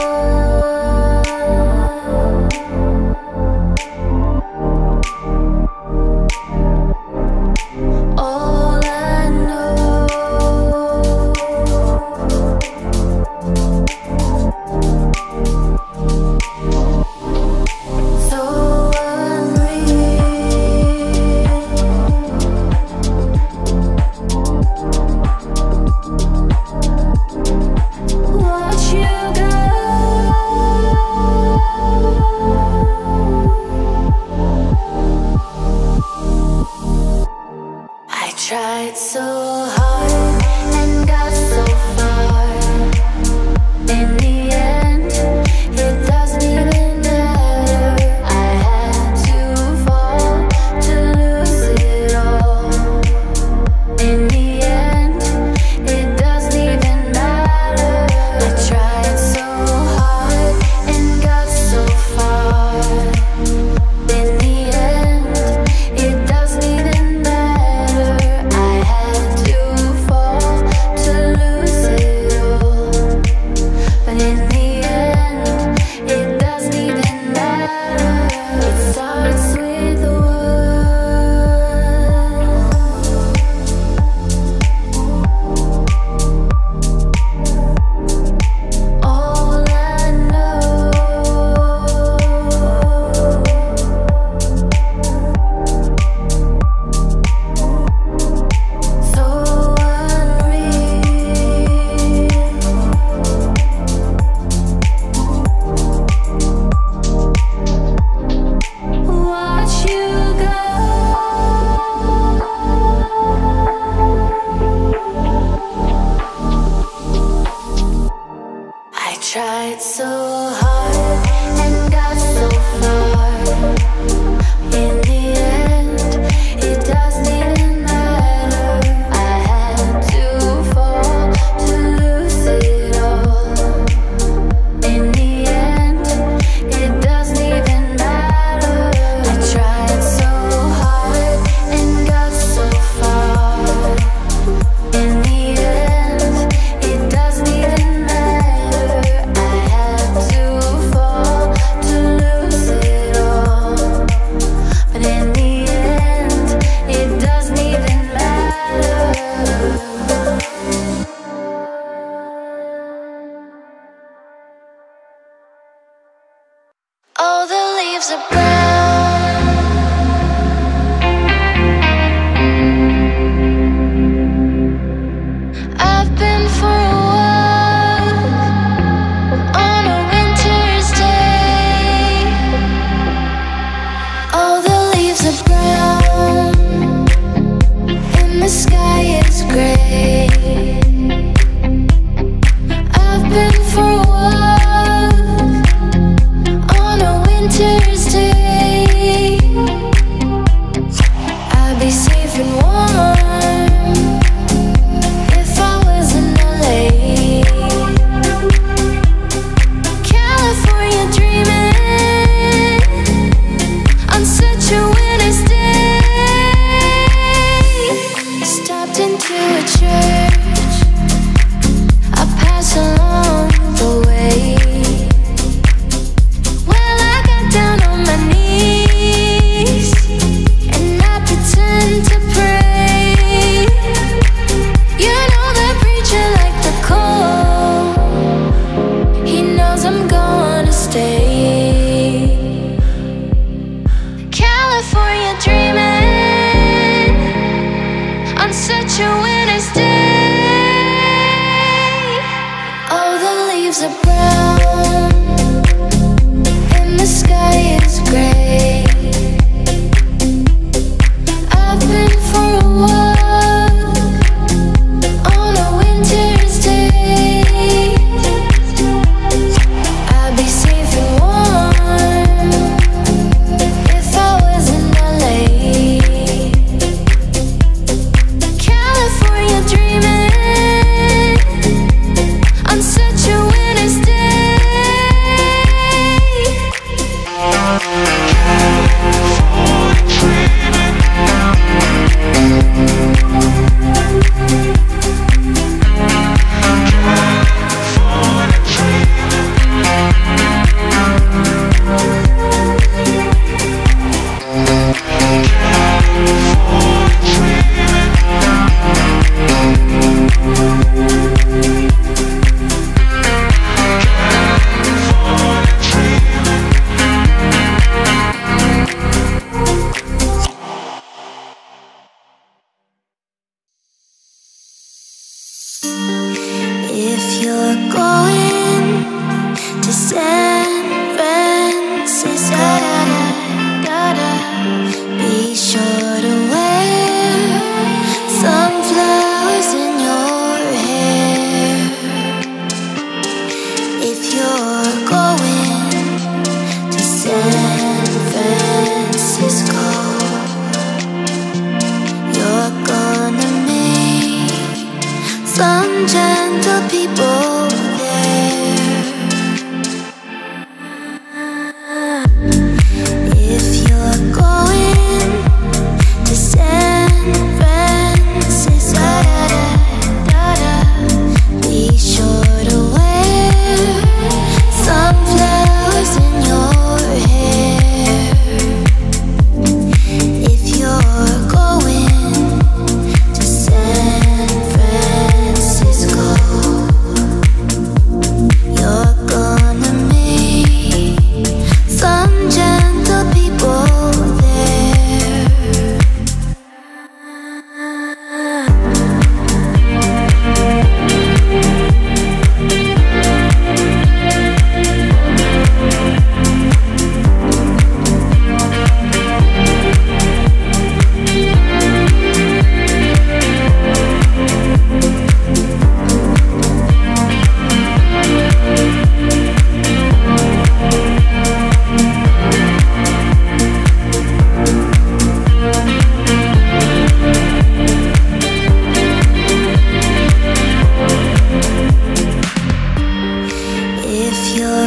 All I know, so tried so hard and got so far. In the end, it doesn't even matter. I had to fall to lose it all. In the end, it doesn't even matter. I tried so hard and got so far. In the end, it doesn't even matter. Tried so hard and got so far. In the end, it doesn't even matter. I had to fall to lose it all. In the end, it doesn't even matter. I tried so hard and got so far. In the all the leaves are brown. I've been for a walk on a winter's day. All the leaves are brown and the sky is gray. I've been for a walk on a winter's day. I'd be safe and warm if I was in L A. California dreaming on such a winter's day. Stopped into a church I passed along the way. Such a winter's day. All the leaves are brown and the sky is gray. I've been for a walk on a winter's day. I'd be safe and warm.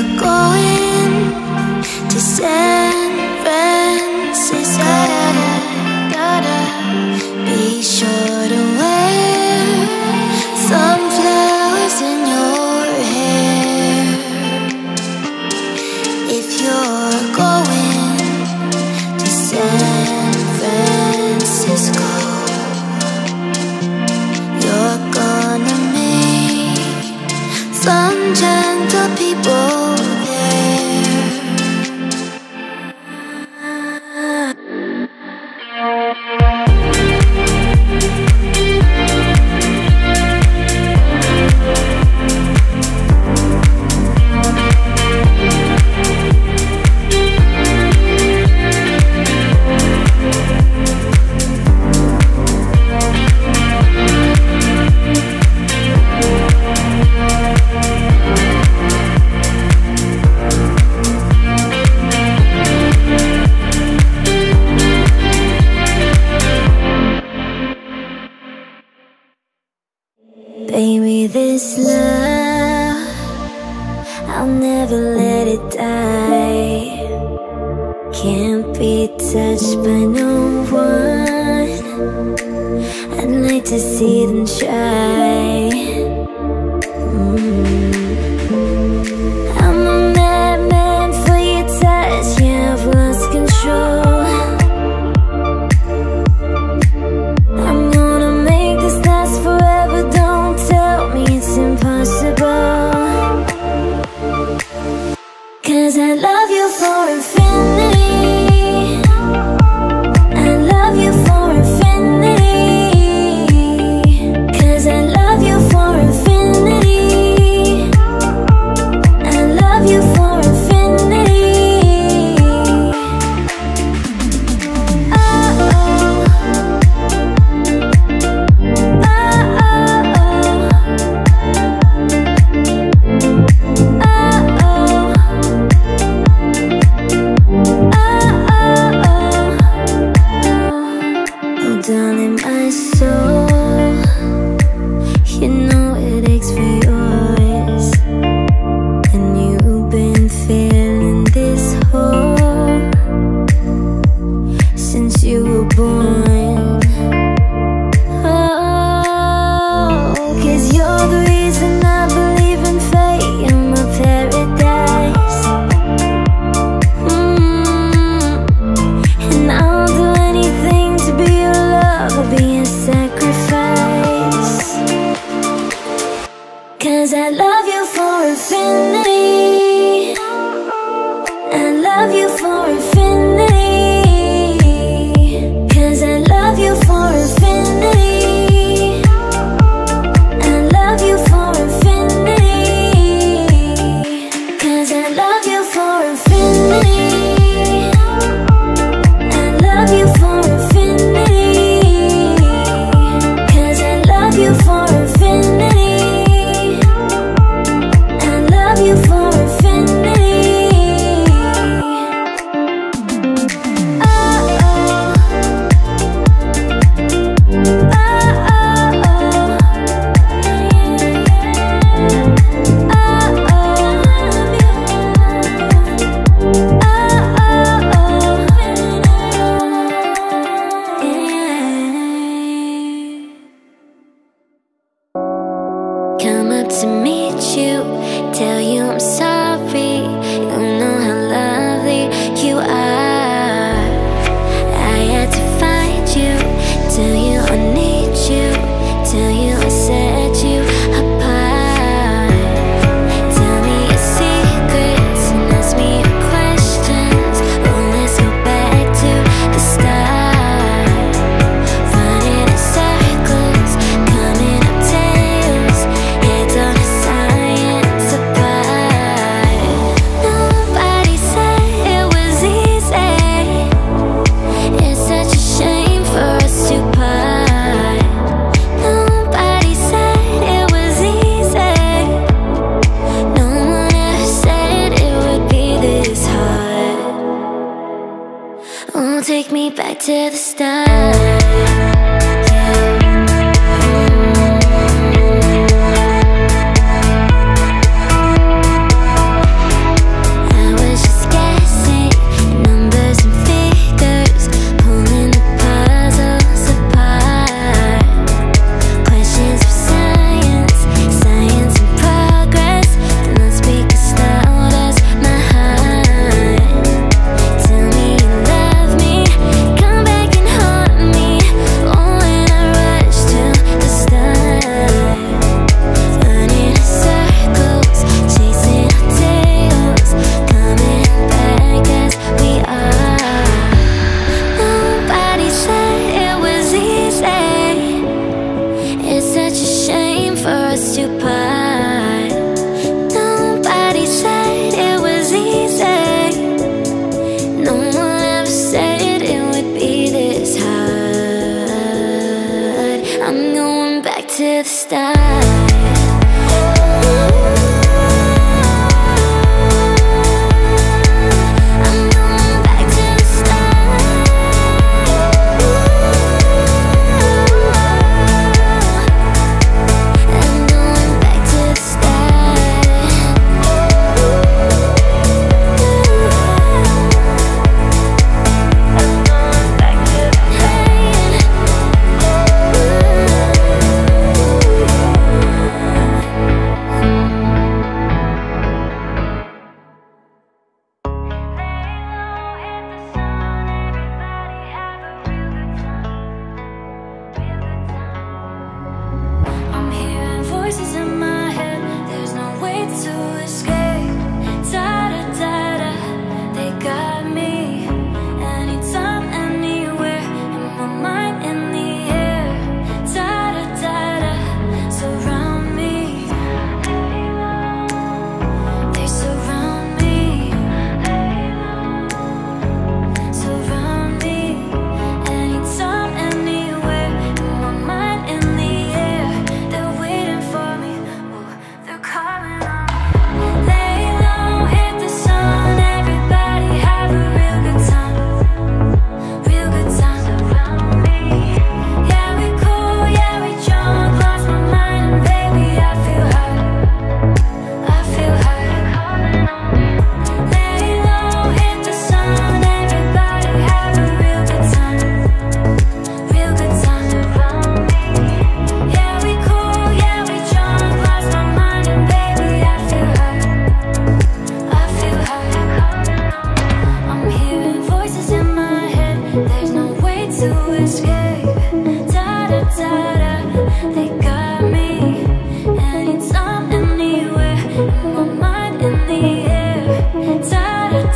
We're going to San Francisco. Gotta, gotta be sure to wear sunflowers in your hair. If you're going to San Francisco, you're gonna meet some gentle people. Baby, this love, I'll never let it die. Can't be touched by no one. I'd like to see them try. mm. I'm a madman for your touch. Yeah, I've lost control. I love you for infinity.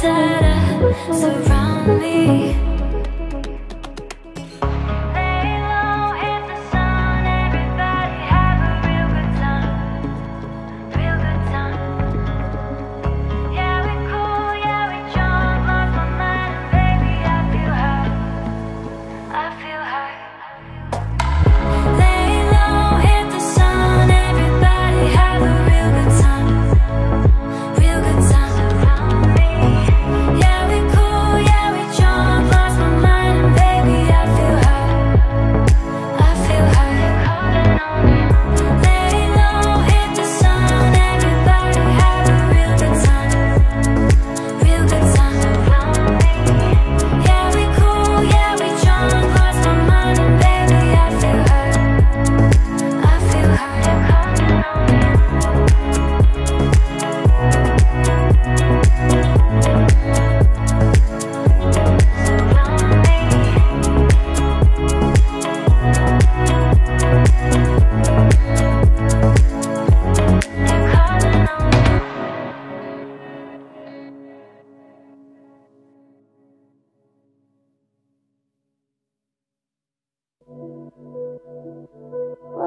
da-da, surround me.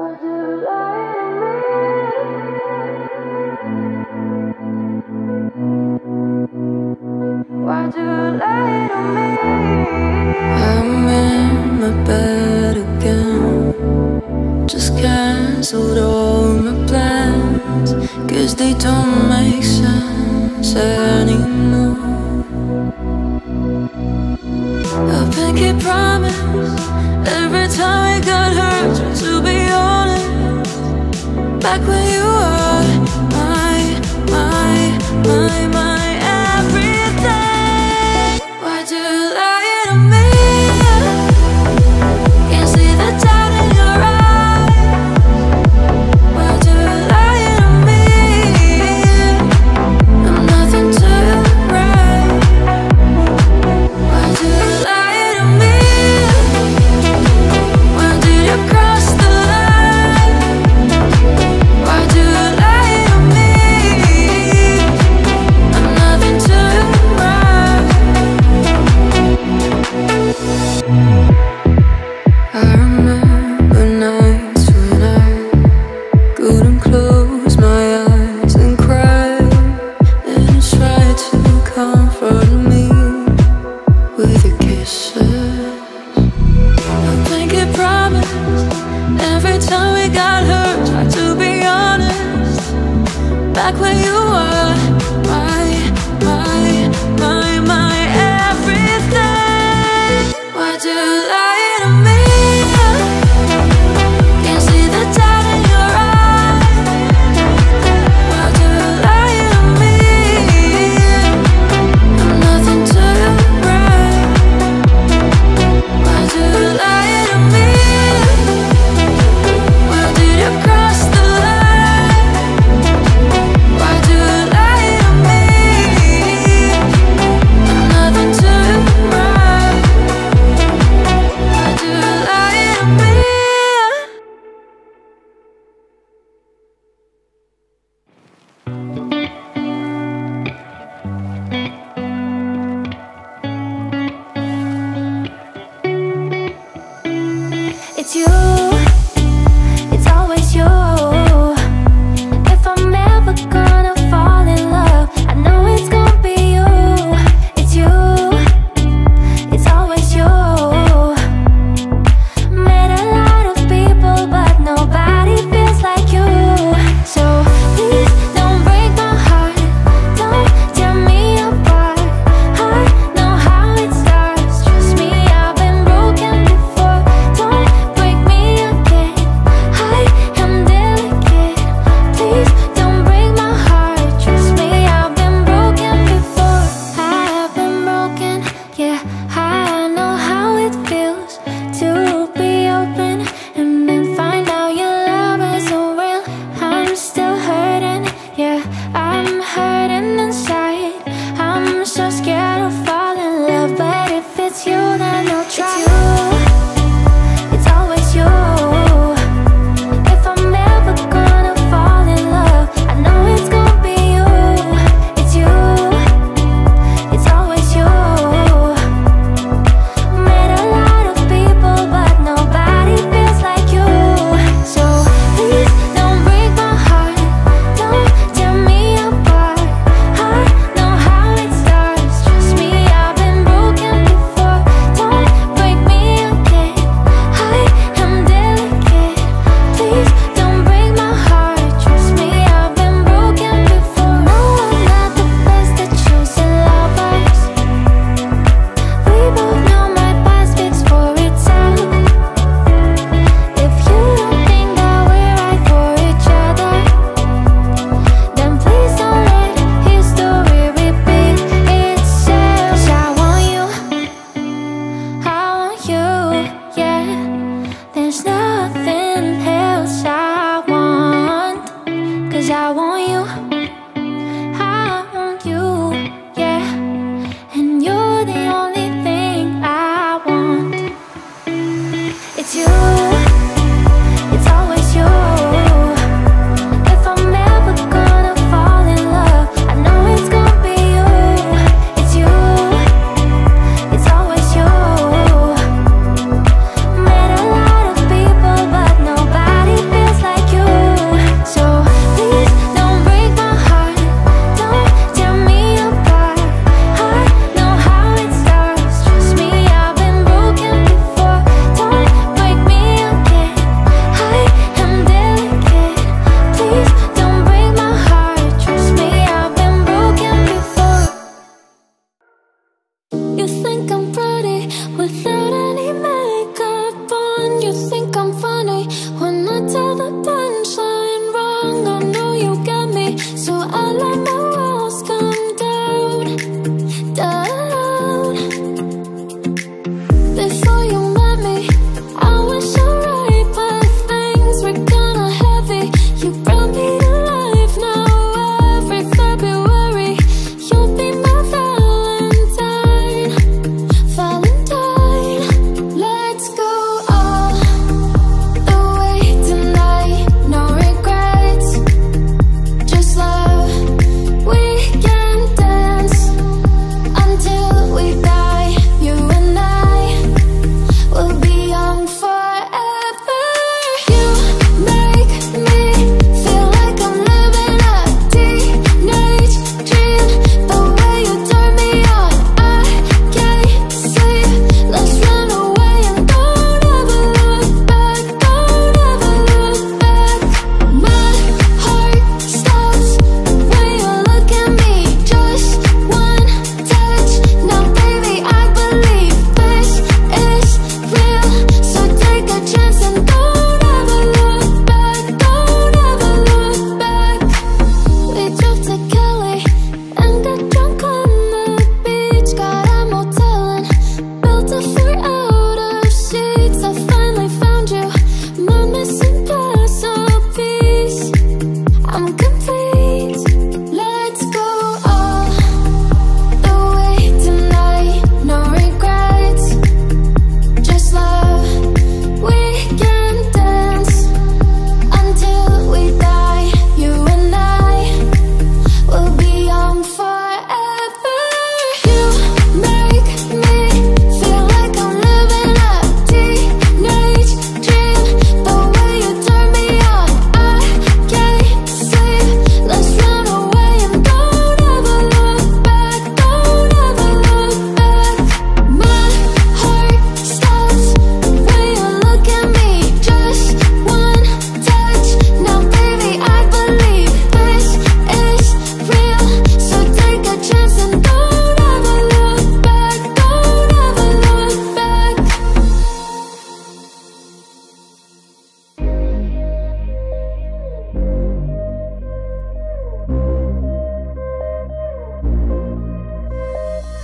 I'm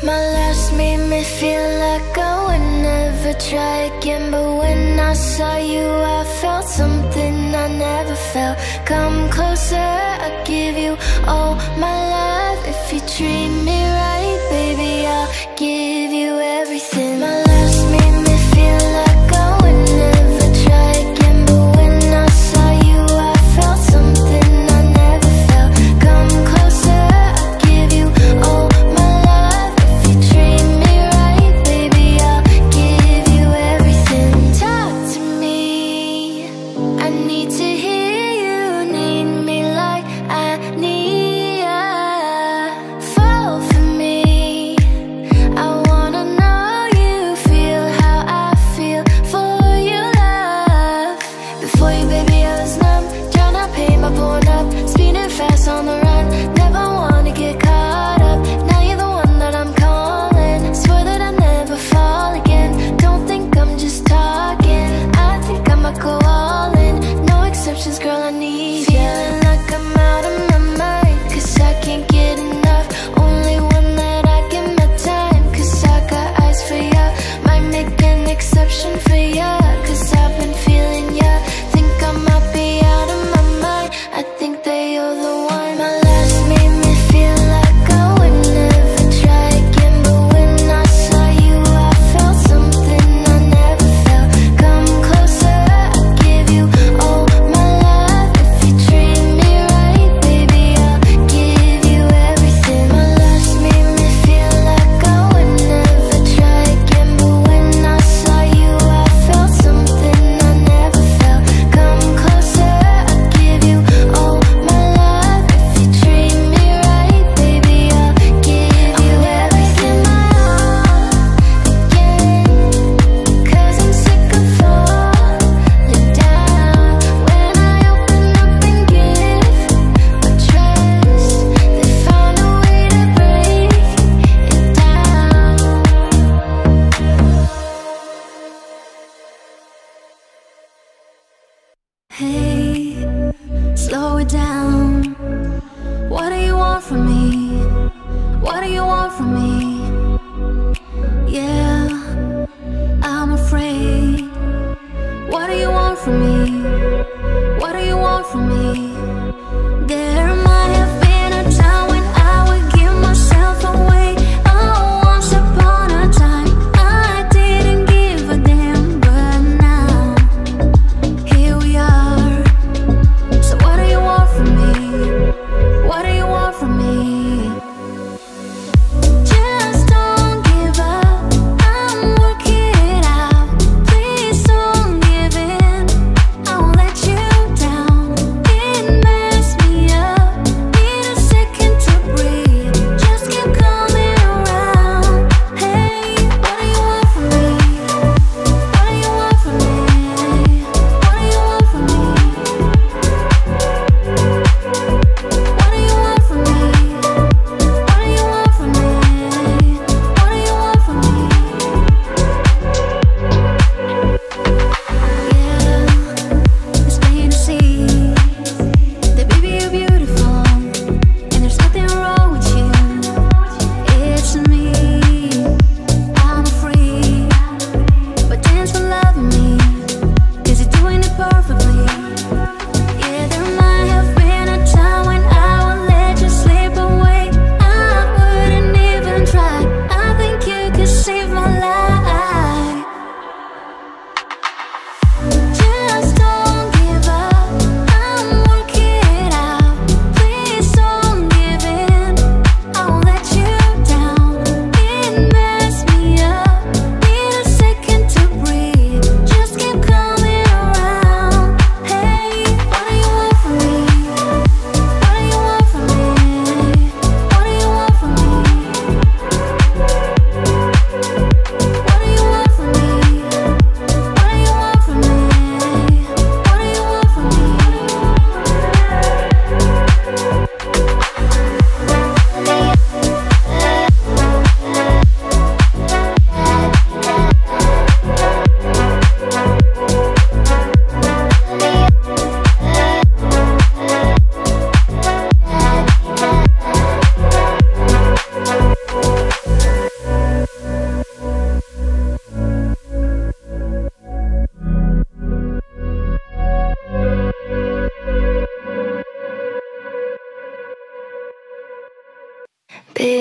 My last made me feel like I would never try again, but when I saw you I felt something I never felt. Come closer, I'll give you all my love. If you treat me right, baby, I'll give you everything. My last made me feel like I would never try again, but when I saw you I felt something I never felt. Come closer, I'll give you all. Fall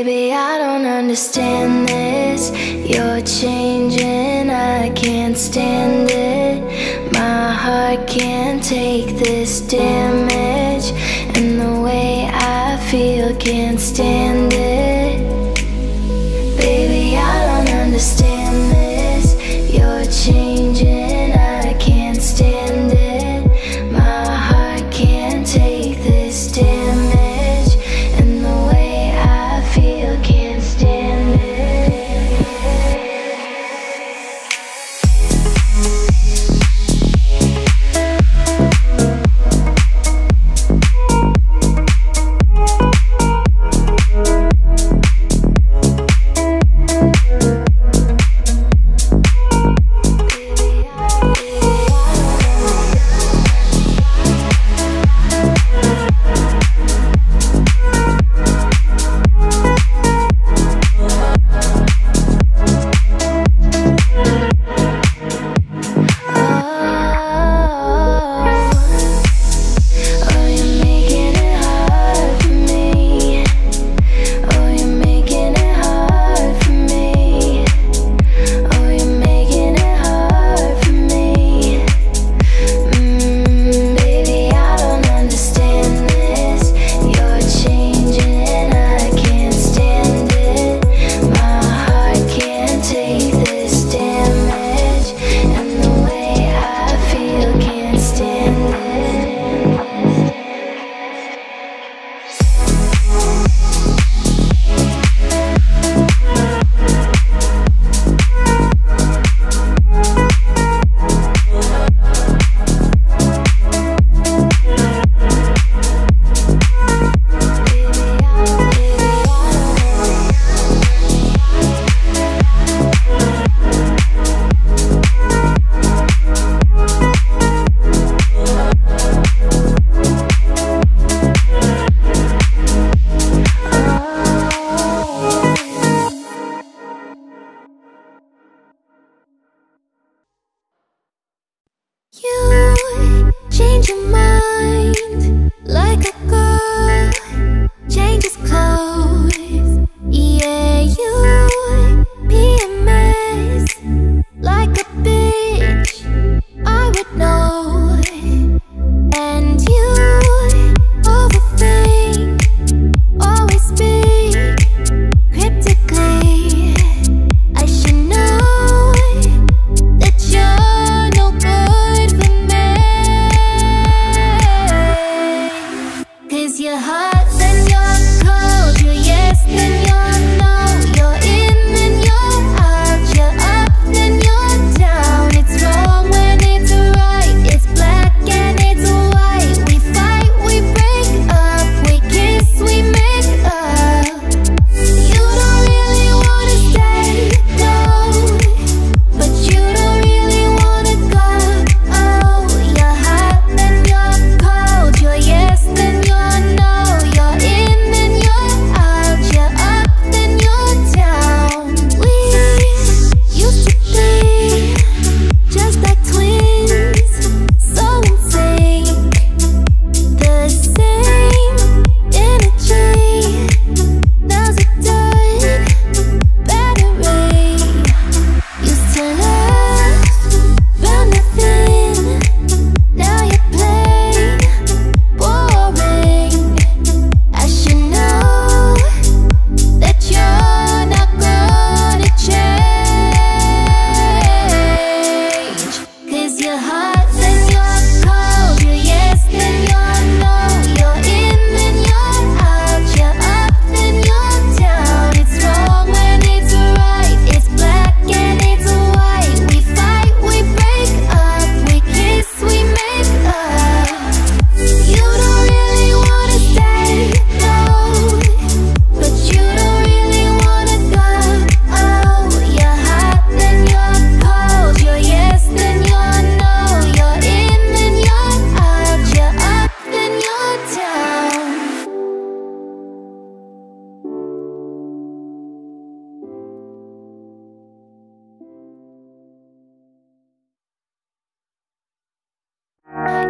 Baby, I don't understand this. You're changing, I can't stand it. My heart can't take this damage, and the way I feel, can't stand it. Baby, I don't understand this. You're changing, I can't stand it. My heart can't take this damage.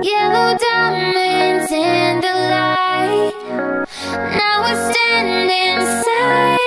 Yellow diamonds in the light, now we're standing side